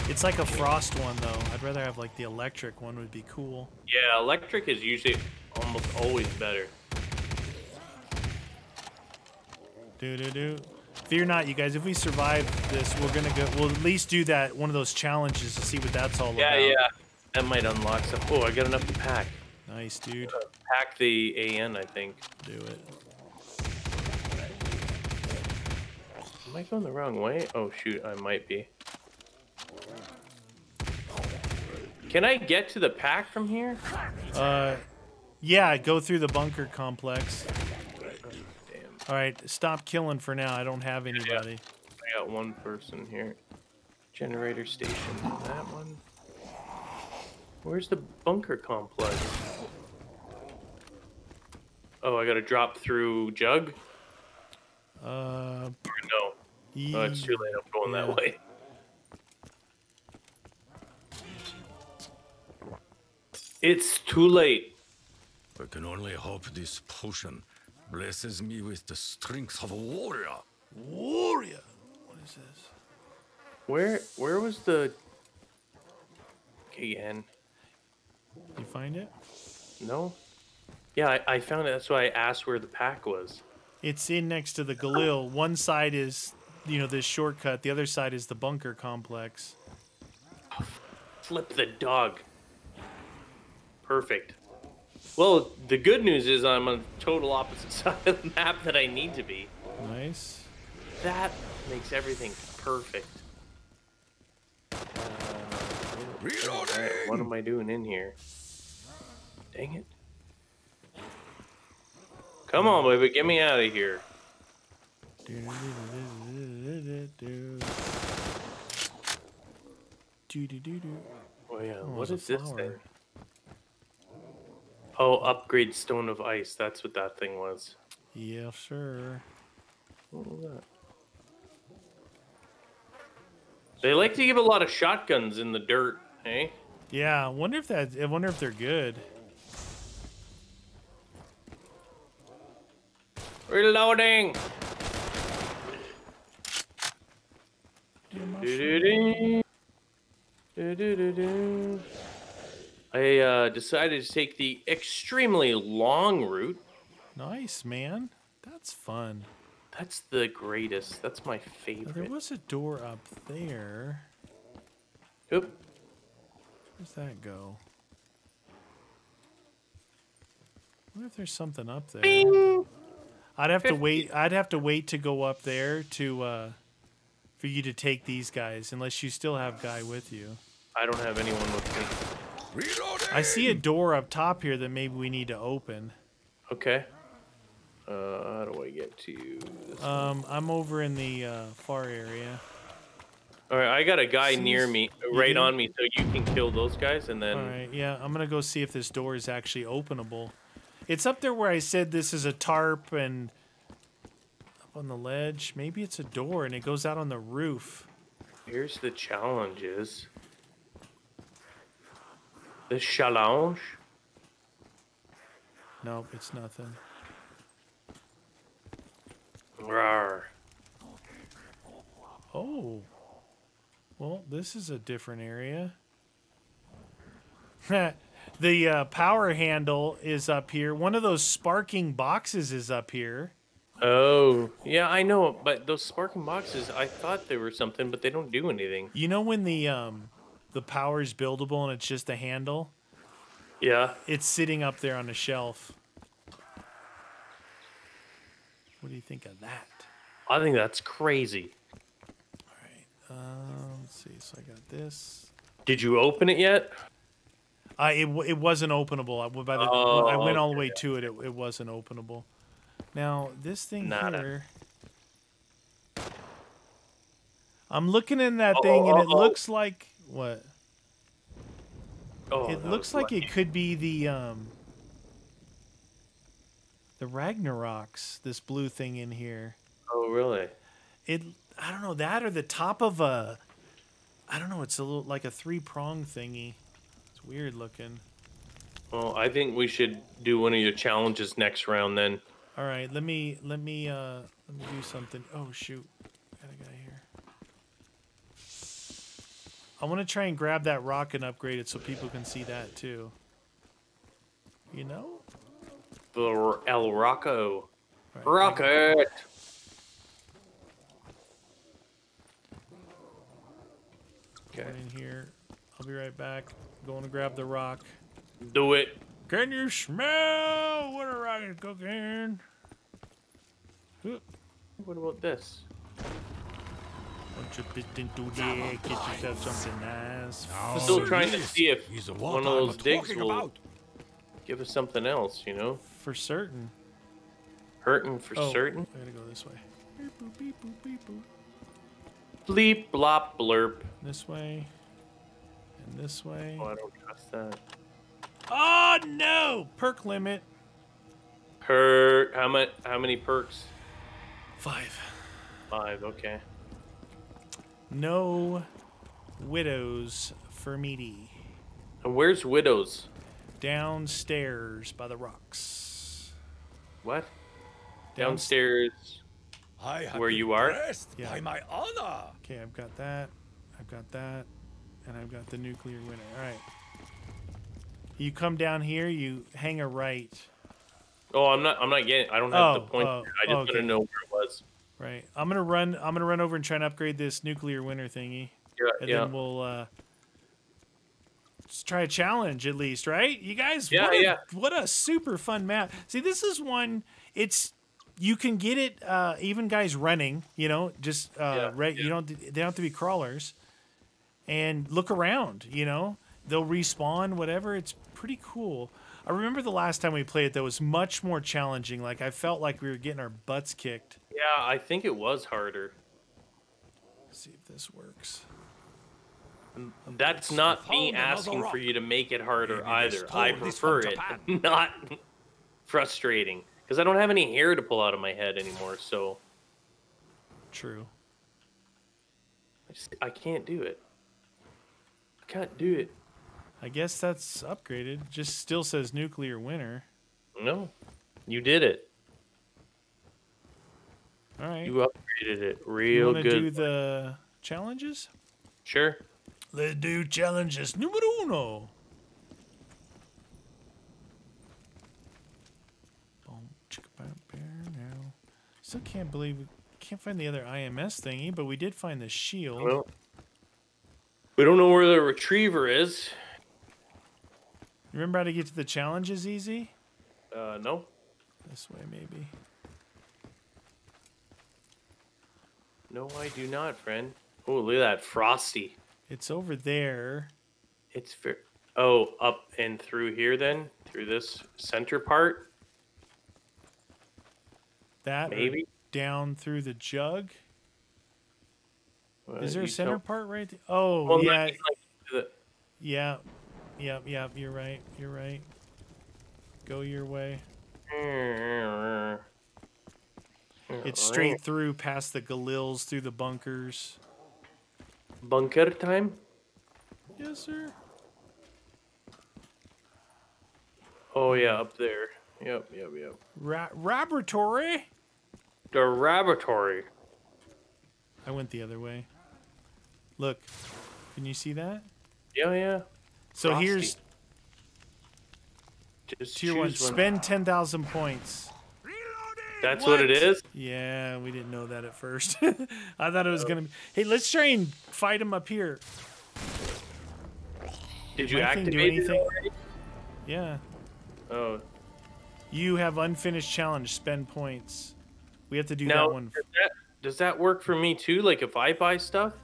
It's like a frost one, though. I'd rather have, like, the electric one would be cool. Yeah, electric is usually almost always better. Do-do-do. Fear not, you guys. If we survive this, we're going to go, we'll at least do that, one of those challenges to see what that's all yeah, about. Yeah, yeah. That might unlock some. Oh, I got enough to pack. Nice, dude. Uh, pack the A N, I think. Do it. Am I going the wrong way? Oh, shoot, I might be. Can I get to the pack from here? Uh, yeah, go through the bunker complex. Oh, damn. All right, stop killing for now. I don't have anybody. I got one person here. Generator station. That one. Where's the bunker complex? Oh, I gotta drop through Jug? Uh. Or no. E oh, it's too late. I'm going yeah. that way. It's too late. I can only hope this potion blesses me with the strength of a warrior. Warrior? What is this? Where, where was the. Again. You find it? No. Yeah, I, I found it. That's why I asked where the pack was. It's in next to the Galil. One side is, you know, this shortcut. The other side is the bunker complex. Oh, flip the dog. Perfect. Well, the good news is I'm on the total opposite side of the map that I need to be. Nice. That makes everything perfect. Right, what am I doing in here? Dang it. Come on, baby, get me out of here. Oh yeah, what is this thing? Oh, upgrade Stone of Ice. That's what that thing was. Yeah, sure. What was that? They like to give a lot of shotguns in the dirt, eh? Yeah, I wonder if that. I wonder if they're good. Reloading. Do-do-do. Do-do-do-do. I uh, decided to take the extremely long route. Nice, man. That's fun. That's the greatest. That's my favorite. There was a door up there. Oop. Where's that go? I wonder if there's something up there. Bing! I'd have to wait. I'd have to wait to go up there to uh, for you to take these guys, unless you still have Guy with you. I don't have anyone with me. Reloading! I see a door up top here that maybe we need to open. Okay. Uh, how do I get to this um, one? I'm over in the uh, far area. All right, I got a guy Seems near me, right on me, so you can kill those guys and then... All right, yeah, I'm going to go see if this door is actually openable. It's up there where I said this is a tarp and up on the ledge. Maybe it's a door and it goes out on the roof. Here's the challenges. The challenge? Nope, it's nothing. Rawr. Oh. Well, this is a different area. The uh, power handle is up here. One of those sparking boxes is up here. Oh. Yeah, I know, but those sparking boxes, I thought they were something, but they don't do anything. You know when the... um. The power is buildable and it's just a handle. Yeah. It's sitting up there on the shelf. What do you think of that? I think that's crazy. All right. Um, let's see. So I got this. Did you open it yet? Uh, it, it wasn't openable. I, by the, oh, I went all the way yeah. to it. it. It wasn't openable. Now, this thing Nada. here... I'm looking in that oh, thing and oh, it oh. looks like... What? Oh, it looks like lucky. it could be the um the Ragnaroks, this blue thing in here. Oh, really? It I don't know, that or the top of a I don't know, it's a little like a three-prong thingy. It's weird looking. Well, I think we should do one of your challenges next round then. All right, let me let me uh let me do something. Oh, shoot. Got a guy here. I want to try and grab that rock and upgrade it so people can see that too. You know? The El Rocco. Right, Rocket! Okay. Right in here. I'll be right back. I'm going to grab the rock. Do it. Can you smell what a rock is cooking? What about this? Don't you bit into there, get yourself something nice. I'm no, still trying to see if one of those digs will about. give us something else, you know? For certain. Hurting for oh, certain? I gotta go this way. Beep, boop, beep, boop, beep, boop. Bleep, blop, blurp. This way. And this way. Oh, I don't trust that. Oh, no! Perk limit. Perk. How, ma how many perks? Five. Five, okay. No widows for meaty. And where's widows? Downstairs by the rocks. What? Downstairs. I have where you are? Yeah. By my honor. Okay, I've got that. I've got that, and I've got the nuclear winner. All right. You come down here. You hang a right. Oh, I'm not. I'm not getting. I don't have oh, the point. Oh, I just want okay. to know where it was. Right. I'm gonna run I'm gonna run over and try and upgrade this nuclear winter thingy. Yeah. And yeah. then we'll uh let's try a challenge at least, right? You guys yeah, what, yeah. A, what a super fun map. See, this is one it's you can get it uh even guys running, you know, just uh yeah, right yeah. you don't they don't have to be crawlers. And look around, you know. they'll respawn, whatever. It's pretty cool. I remember the last time we played it, that was much more challenging. Like, I felt like we were getting our butts kicked. Yeah, I think it was harder. Let's see if this works. That's not me asking for you to make it harder either. I prefer it not frustrating, because I don't have any hair to pull out of my head anymore, so... True. I, just, I can't do it. I can't do it. I guess that's upgraded. Just still says nuclear winter. No. You did it. All right. You upgraded it real good. You want to do the challenges? Sure. Let's do challenges numero uno. Still can't believe we can't find the other I M S thingy, but we did find the shield. Well, we don't know where the retriever is. You remember how to get to the challenges easy? Uh, no. This way, maybe. No, I do not, friend. Oh, look at that, Frosty. It's over there. It's fair. Oh, up and through here then? Through this center part? That maybe down through the jug? Well, is there a center don't... part right there? Oh, well, yeah. Like the... Yeah. Yep, yep, you're right. You're right. Go your way. It's straight through past the Galils, through the bunkers. Bunker time? Yes, sir. Oh, yeah, up there. Yep, yep, yep. Ra laboratory? The laboratory. I went the other way. Look, can you see that? Yeah, yeah. So Frosty. Here's... Just tier one. one. Spend ten thousand points. That's what? what it is? Yeah, we didn't know that at first. I thought it was going to be... Hey, let's try and fight him up here. Did you activate anything? It already? Yeah. Oh. You have unfinished challenge. Spend points. We have to do now, that one. Does that, does that work for me, too? Like, if I buy stuff?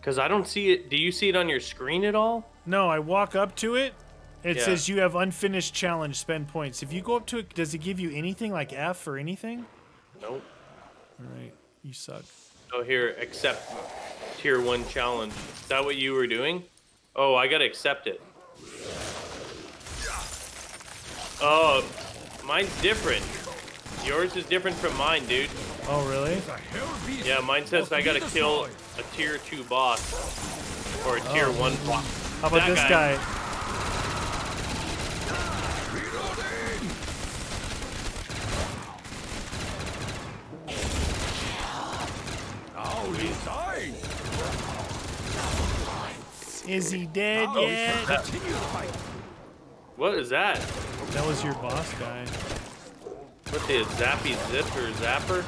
Because I don't see it. Do you see it on your screen at all? No, I walk up to it. It yeah. says you have unfinished challenge, spend points. If you go up to it, does it give you anything like F or anything? Nope. All right, you suck. Oh, here, accept tier one challenge. Is that what you were doing? Oh, I gotta accept it. Oh, mine's different. Yours is different from mine, dude. Oh, really? Yeah, mine says I gotta kill a tier two boss or a tier oh, one boss. How about that this guy? guy? Is he dead oh, yet? What is that? That was your boss guy. What the zappy zipper zapper?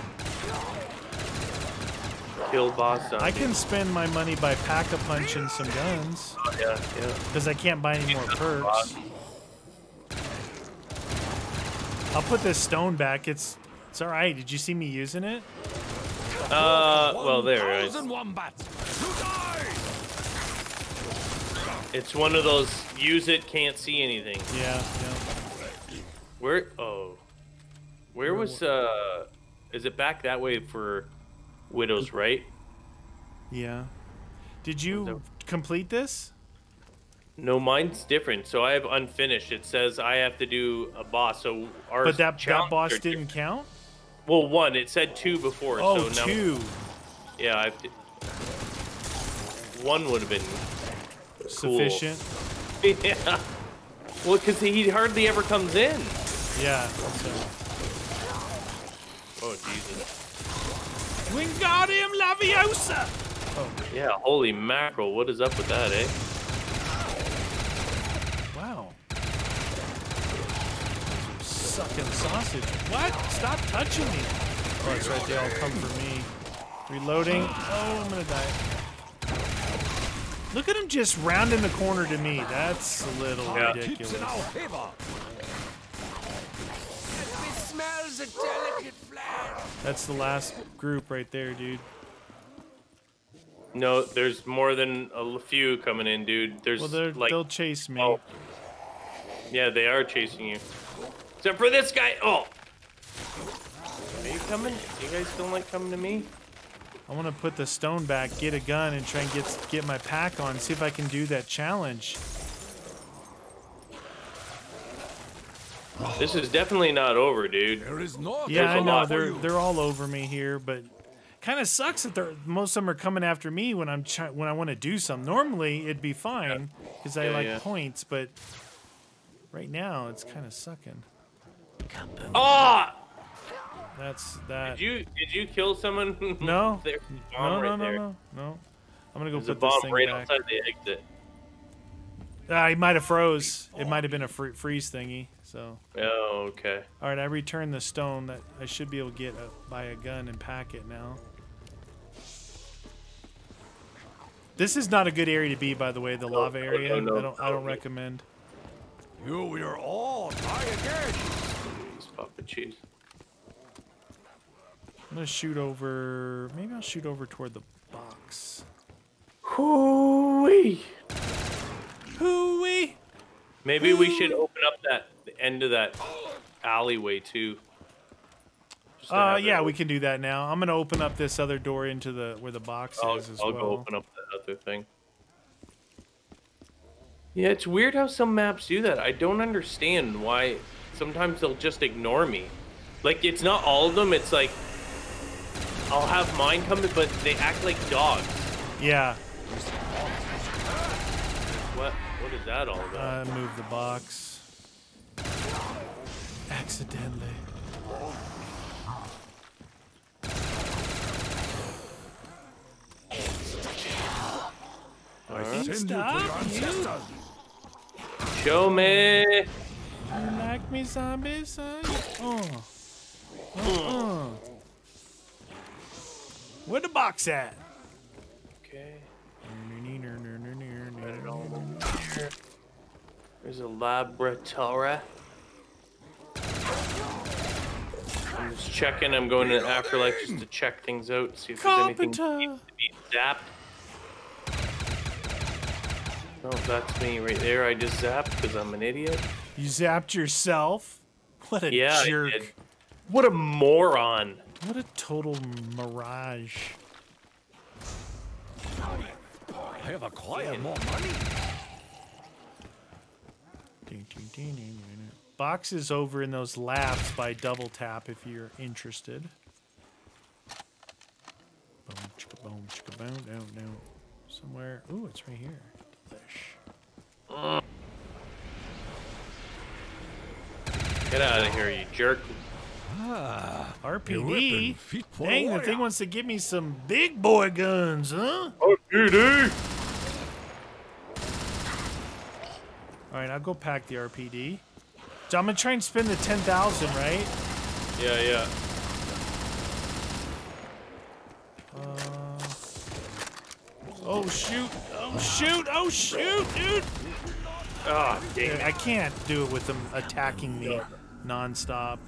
Kill boss zombie. I can spend my money by Pack-a-Punch and some guns. Oh yeah, yeah. Because I can't buy any more perks. I'll put this stone back. It's it's all right. Did you see me using it? Uh, well, there it is. It's one of those use it, can't see anything. Yeah. yeah. Where? Oh, where was? Uh, is it back that way for Widows, right? Yeah. Did you complete this? No, mine's different. So I have unfinished. It says I have to do a boss. So our but that, that boss didn't different. count. Well, one. It said two before. Oh, so two. Now, yeah, I have to, one would have been cool. Sufficient. Yeah. Well, because he hardly ever comes in. Yeah. So. Oh Jesus. Wingardium Laviosa. Oh yeah. Holy mackerel! What is up with that, eh? Sucking sausage. What? Stop touching me. Oh, it's right there. I'll come for me. Reloading. Oh, I'm gonna die. Look at him just rounding the corner to me. That's a little yeah. ridiculous. It smells a delicate flower. That's the last group right there, dude. No, there's more than a few coming in, dude. There's well, like they'll chase me. Oh. Yeah, they are chasing you. Except for this guy. Oh. Are you coming? You guys don't like coming to me? I want to put the stone back, get a gun, and try and get get my pack on. See if I can do that challenge. This is definitely not over, dude. There is not. Yeah, I know they're they're all over me here, but kind of sucks that they're most of them are coming after me when I'm chi when I want to do something. Normally it'd be fine because yeah. I yeah, like yeah. points, but right now it's kind of sucking. Ah! Oh! That's that. Did you did you kill someone? No. There's a bomb no, no, right no, there. no, no, no. I'm gonna go There's put a bomb this thing right back. outside the exit. Ah, he might have froze. It might have been a free freeze thingy. So. Oh, okay. All right, I returned the stone that I should be able to get a, by a gun and pack it now. This is not a good area to be, by the way, the no, lava no, area. No, no, I don't. No, I don't no. recommend. You, we are all die again. Let's pop the cheese. I'm gonna shoot over. Maybe I'll shoot over toward the box. Hoo-wee. Hoo-wee. Maybe we should open up that the end of that alleyway too. Uh, yeah, we can do that now. I'm gonna open up this other door into the where the box I'll, is as I'll well. I'll go open up that other thing. Yeah, it's weird how some maps do that. I don't understand why. Sometimes they'll just ignore me. Like it's not all of them. It's like I'll have mine coming, but they act like dogs. Yeah. What? What is that all about? I moved the box. Accidentally. I right. send Stop you to your ancestors. Show me. You like me, zombie, son? Oh. Oh. Where the box at? Okay. There's a laboratory. I'm just checking. I'm going to the afterlife just to check things out, see if Carpenter. there's anything needs to be zapped. No, oh, that's me right there. I just zapped because I'm an idiot. You zapped yourself? What a yeah, jerk. I did. What a moron. What a total mirage. I have a client more money. Box is over in those labs by Double Tap if you're interested. Boom, chicka, boom, chicka, boom, down, down. Somewhere. Ooh, it's right here. Delish. Get out of here, you jerk. Ah, R P D. Dang, the thing wants to give me some big boy guns, huh? R P D. All right, I'll go pack the R P D. So I'm gonna try and spend the ten thousand, right? Yeah, yeah. Uh, oh shoot! Oh shoot! Oh shoot, dude! Ah, oh, dang it! I can't do it with them attacking me nonstop.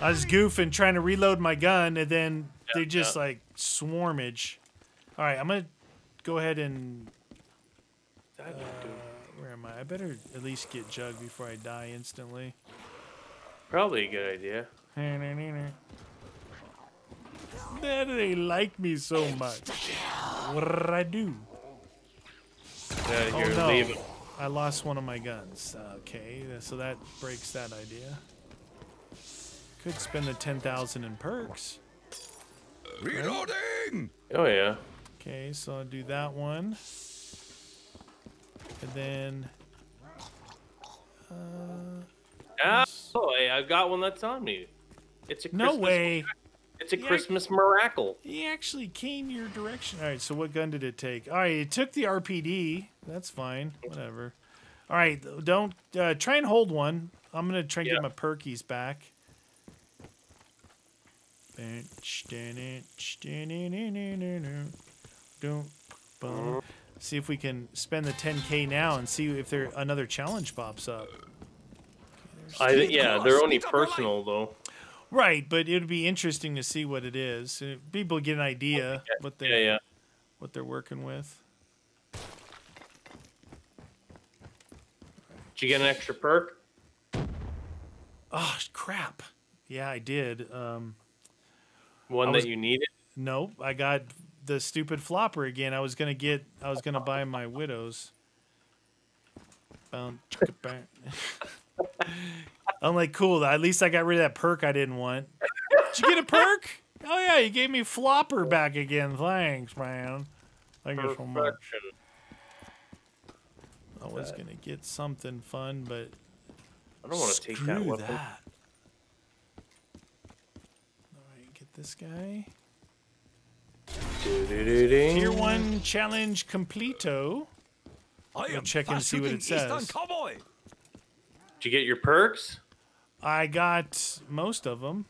I was goofing, trying to reload my gun, and then yeah, they just yeah. like swarmage. All right, I'm gonna go ahead and. Uh, Where am I? I better at least get Jug before I die instantly. Probably a good idea. They like me so much. What did I do? Get out of here. Oh, no. Leave him. I lost one of my guns. Okay, so that breaks that idea. Could spend the ten thousand in perks. Reloading! Oh, yeah. Okay, so I'll do that one. And then... Uh, oh, hey, I've got one that's on me. It's a no Christmas way. Miracle. It's a he Christmas actually, miracle. He actually came your direction. All right, so what gun did it take? All right, it took the R P D. That's fine. Whatever. All right, don't... Uh, try and hold one. I'm going to try and yeah. get my perkies back. Don't... See if we can spend the ten K now and see if there another challenge pops up. I, yeah, they're only personal though. Right, but it would be interesting to see what it is. People get an idea yeah, what they yeah, yeah. what they're working with. Did you get an extra perk? Oh crap! Yeah, I did. Um, One I that was, you needed? Nope, I got the stupid flopper again. I was gonna get. I was gonna buy my Widow's. Um, I'm like, cool. At least I got rid of that perk I didn't want. Did you get a perk? Oh yeah, you gave me Flopper back again. Thanks, man. Thank you so much. I was gonna get something fun, but I don't want to take that weapon. All right, get this guy. Tier one challenge completo. I am checking to see what it says. Did you get your perks? I got most of them.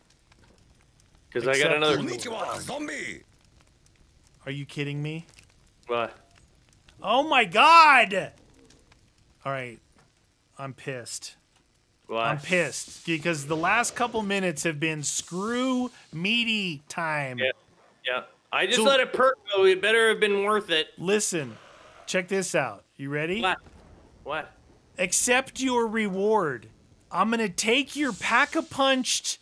Because I got another zombie. Are you kidding me? What? Oh my god! All right, I'm pissed. What? I'm pissed because the last couple minutes have been screw meaty time. Yeah. Yeah. I just so, let it perk though. It better have been worth it. Listen, check this out. You ready? What? What? Accept your reward. I'm gonna take your pack-a-punched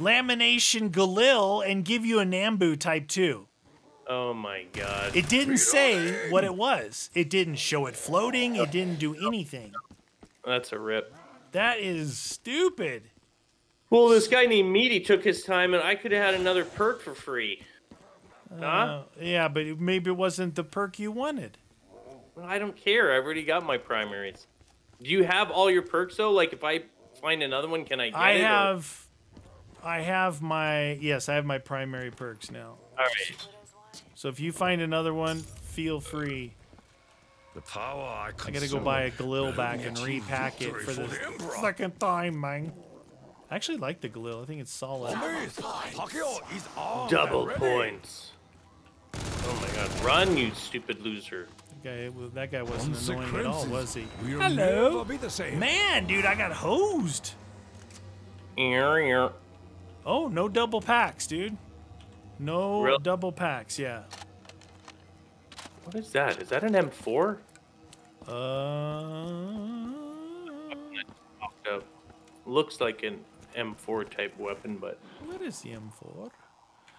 lamination Galil and give you a Nambu Type two. Oh my god. It didn't say what it was. It didn't show it floating. It didn't do anything. That's a rip. That is stupid. Well, this guy named Meaty took his time and I could have had another perk for free. Huh? Uh, yeah, but maybe it wasn't the perk you wanted. Well, I don't care. I've already got my primaries. Do you have all your perks though? Like if I find another one, can I get I it? I have... Or? I have my... Yes, I have my primary perks now. All right. So if you find another one, feel free. The power I, I gotta go buy a Galil back and repack it for the second time, man. I actually like the Galil. I think it's solid. Double points. Oh my god. Run, you stupid loser. Okay, well, that guy wasn't Once annoying at all, was he? Hello. Be the same. Man, dude, I got hosed. Oh, no double packs, dude. No Real? double packs, yeah. What is that? Is that an M four? Uh, looks like an M four type weapon, but what is the M four?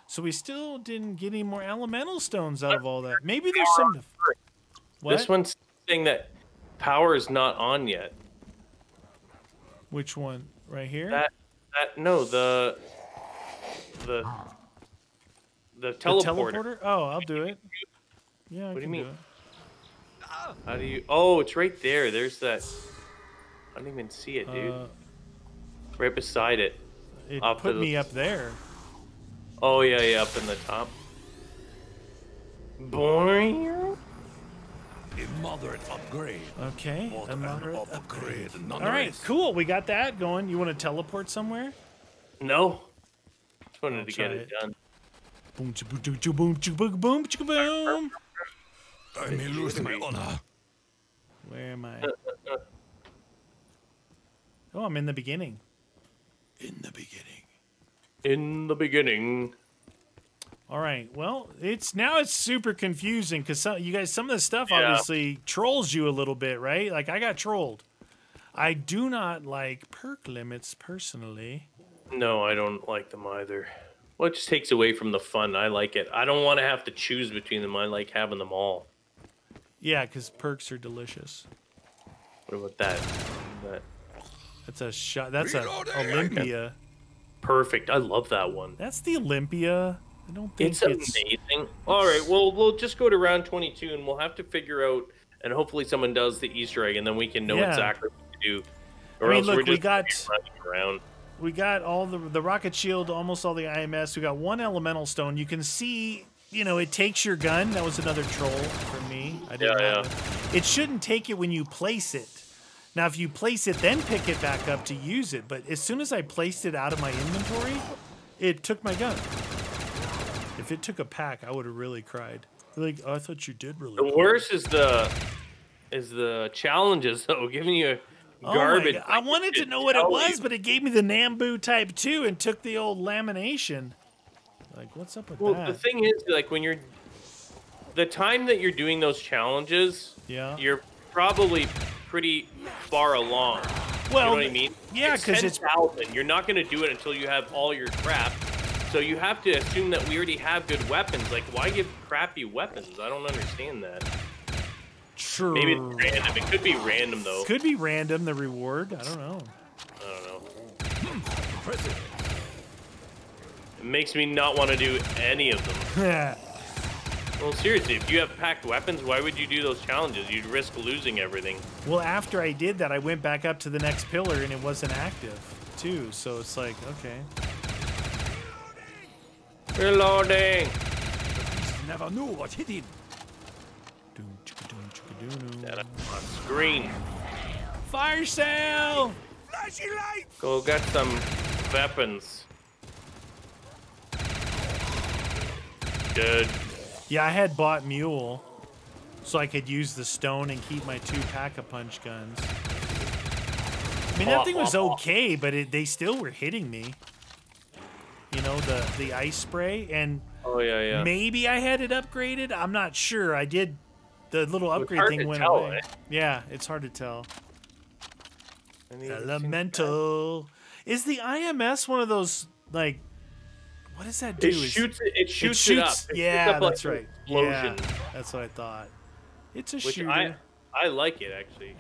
So we still didn't get any more elemental stones out of all that. Maybe there's some. What? This one's saying that power is not on yet. Which one? Right here? That, that no the the. The teleporter. the teleporter. Oh, I'll do it. Yeah, I what do you mean? Do it. How do you? Oh, it's right there. There's that. I don't even see it, dude. Uh, right beside it. It up put the... me up there. Oh yeah, yeah, up in the top. Boring. Immoderate upgrade. Okay. Immoderate upgrade. upgrade. All right, cool. We got that going. You want to teleport somewhere? No. Just wanted I'll to get it, it done. Boom, boom, boom, boom, boom, boom. I may lose my honor. Where am I? Oh, I'm in the beginning. In the beginning. In the beginning. All right. Well, it's now it's super confusing because some you guys, some of the stuff yeah. obviously trolls you a little bit, right? Like I got trolled. I do not like perk limits personally. No, I don't like them either. Well, it just takes away from the fun. I like it. I don't want to have to choose between them. I like having them all. Yeah, because perks are delicious. What about that? that? That's a shot. That's an Olympia. Perfect. I love that one. That's the Olympia. I don't think it's, it's amazing. All right. Well, we'll just go to round twenty-two, and we'll have to figure out. And hopefully, someone does the Easter egg, and then we can know yeah. exactly what to do. Or I mean, else look, we're just we got... running around. We got all the the rocket shield, almost all the I M S. We got one elemental stone. You can see, you know, it takes your gun. That was another troll for me. I didn't yeah, know. Yeah. It shouldn't take it when you place it. Now, if you place it, then pick it back up to use it. But as soon as I placed it out of my inventory, it took my gun. If it took a pack, I would have really cried. Like, oh, I thought you did really. The cool. worst is the is the challenges though, giving you a oh garbage. I wanted to know what it was, but it gave me the Nambu Type two and took the old lamination. Like, what's up with well, that? Well, the thing is, like, when you're... The time that you're doing those challenges, yeah, you're probably pretty far along. Well, you know what I mean? Yeah, because it's ten thousand. You're not going to do it until you have all your crap. So you have to assume that we already have good weapons. Like, why give crappy weapons? I don't understand that. True. Maybe it's random. It could be random, though. Could be random, the reward. I don't know. I don't know. It makes me not want to do any of them. Yeah. Well, seriously, if you have packed weapons, why would you do those challenges? You'd risk losing everything. Well, after I did that, I went back up to the next pillar, and it wasn't active, too. So it's like, okay. Reloading! Never knew what hit him. That on screen. Fire sale! Flashy light! Go get some weapons. Good. Yeah, I had bought Mule, so I could use the stone and keep my two Pack-a-Punch guns. I mean, that thing was okay, but it, they still were hitting me. You know, the, the ice spray, and oh, yeah, yeah. maybe I had it upgraded. I'm not sure. I did. The little upgrade thing went tell, away. Eh? Yeah, it's hard to tell. Elemental. Is the I M S one of those, like... What does that do? It shoots it, it, shoots it, shoots, it up. It yeah, shoots up that's like right. Explosion. Yeah, that's what I thought. It's a Which shooter. I, I like it, actually.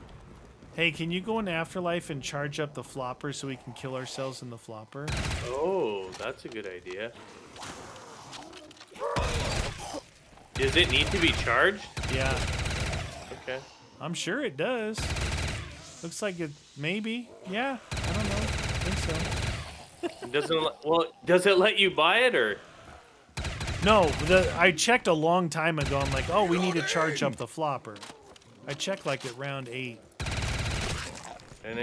Hey, can you go in Afterlife and charge up the Flopper so we can kill ourselves in the Flopper? Oh, that's a good idea. Does it need to be charged? Yeah. Okay. I'm sure it does. Looks like it, maybe. Yeah, I don't know. I think so. Doesn't well? Does it let you buy it or? No, the, I checked a long time ago. I'm like, oh, we need to charge up the Flopper. I checked like at round eight. Come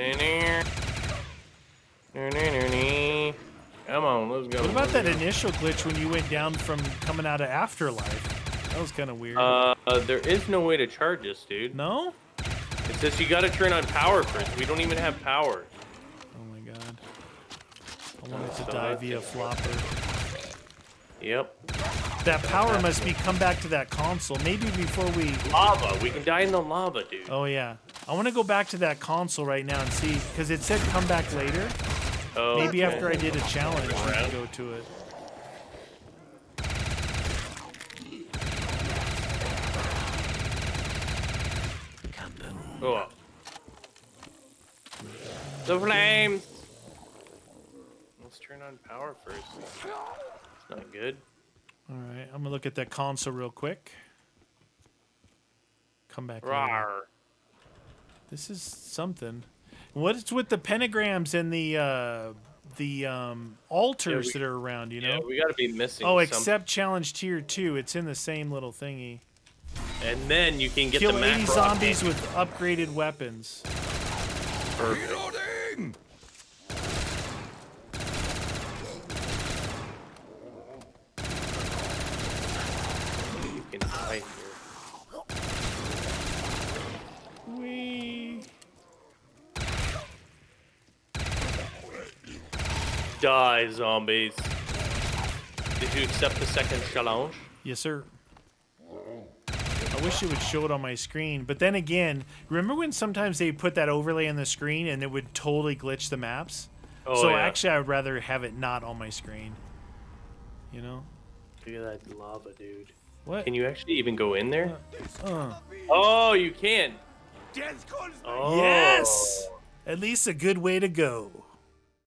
on, let's go. What about that initial glitch when you went down from coming out of Afterlife? That was kind of weird. Uh, uh, there is no way to charge this, dude. No? It says you got to turn on power first. We don't even have power. I wanted to die via Flopper. Yep. That power must be come back to that console. Maybe before we... Lava. We can die in the lava, dude. Oh, yeah. I want to go back to that console right now and see. Because it said come back later. Oh, maybe okay. after I did a challenge, we can go to it. Oh. The flames. Turn on power first. It's not good. All right, I'm gonna look at that console real quick. Come back. This is something. What's with the pentagrams and the uh, the um, altars yeah, we, that are around? You yeah, know, we gotta be missing. Oh, except something. Challenge tier two. It's in the same little thingy. And then you can get Kill the macro eighty zombies update. with upgraded weapons. Perfect. Right here. Wee. Die, zombies. Did you accept the second challenge? Yes, sir. I wish it would show it on my screen, but then again, remember when sometimes they put that overlay on the screen and it would totally glitch the maps? Oh, so yeah. actually, I would rather have it not on my screen. You know? Look at that lava, dude. What? Can you actually even go in there? Uh, uh. Oh, you can. Oh. Yes! At least a good way to go.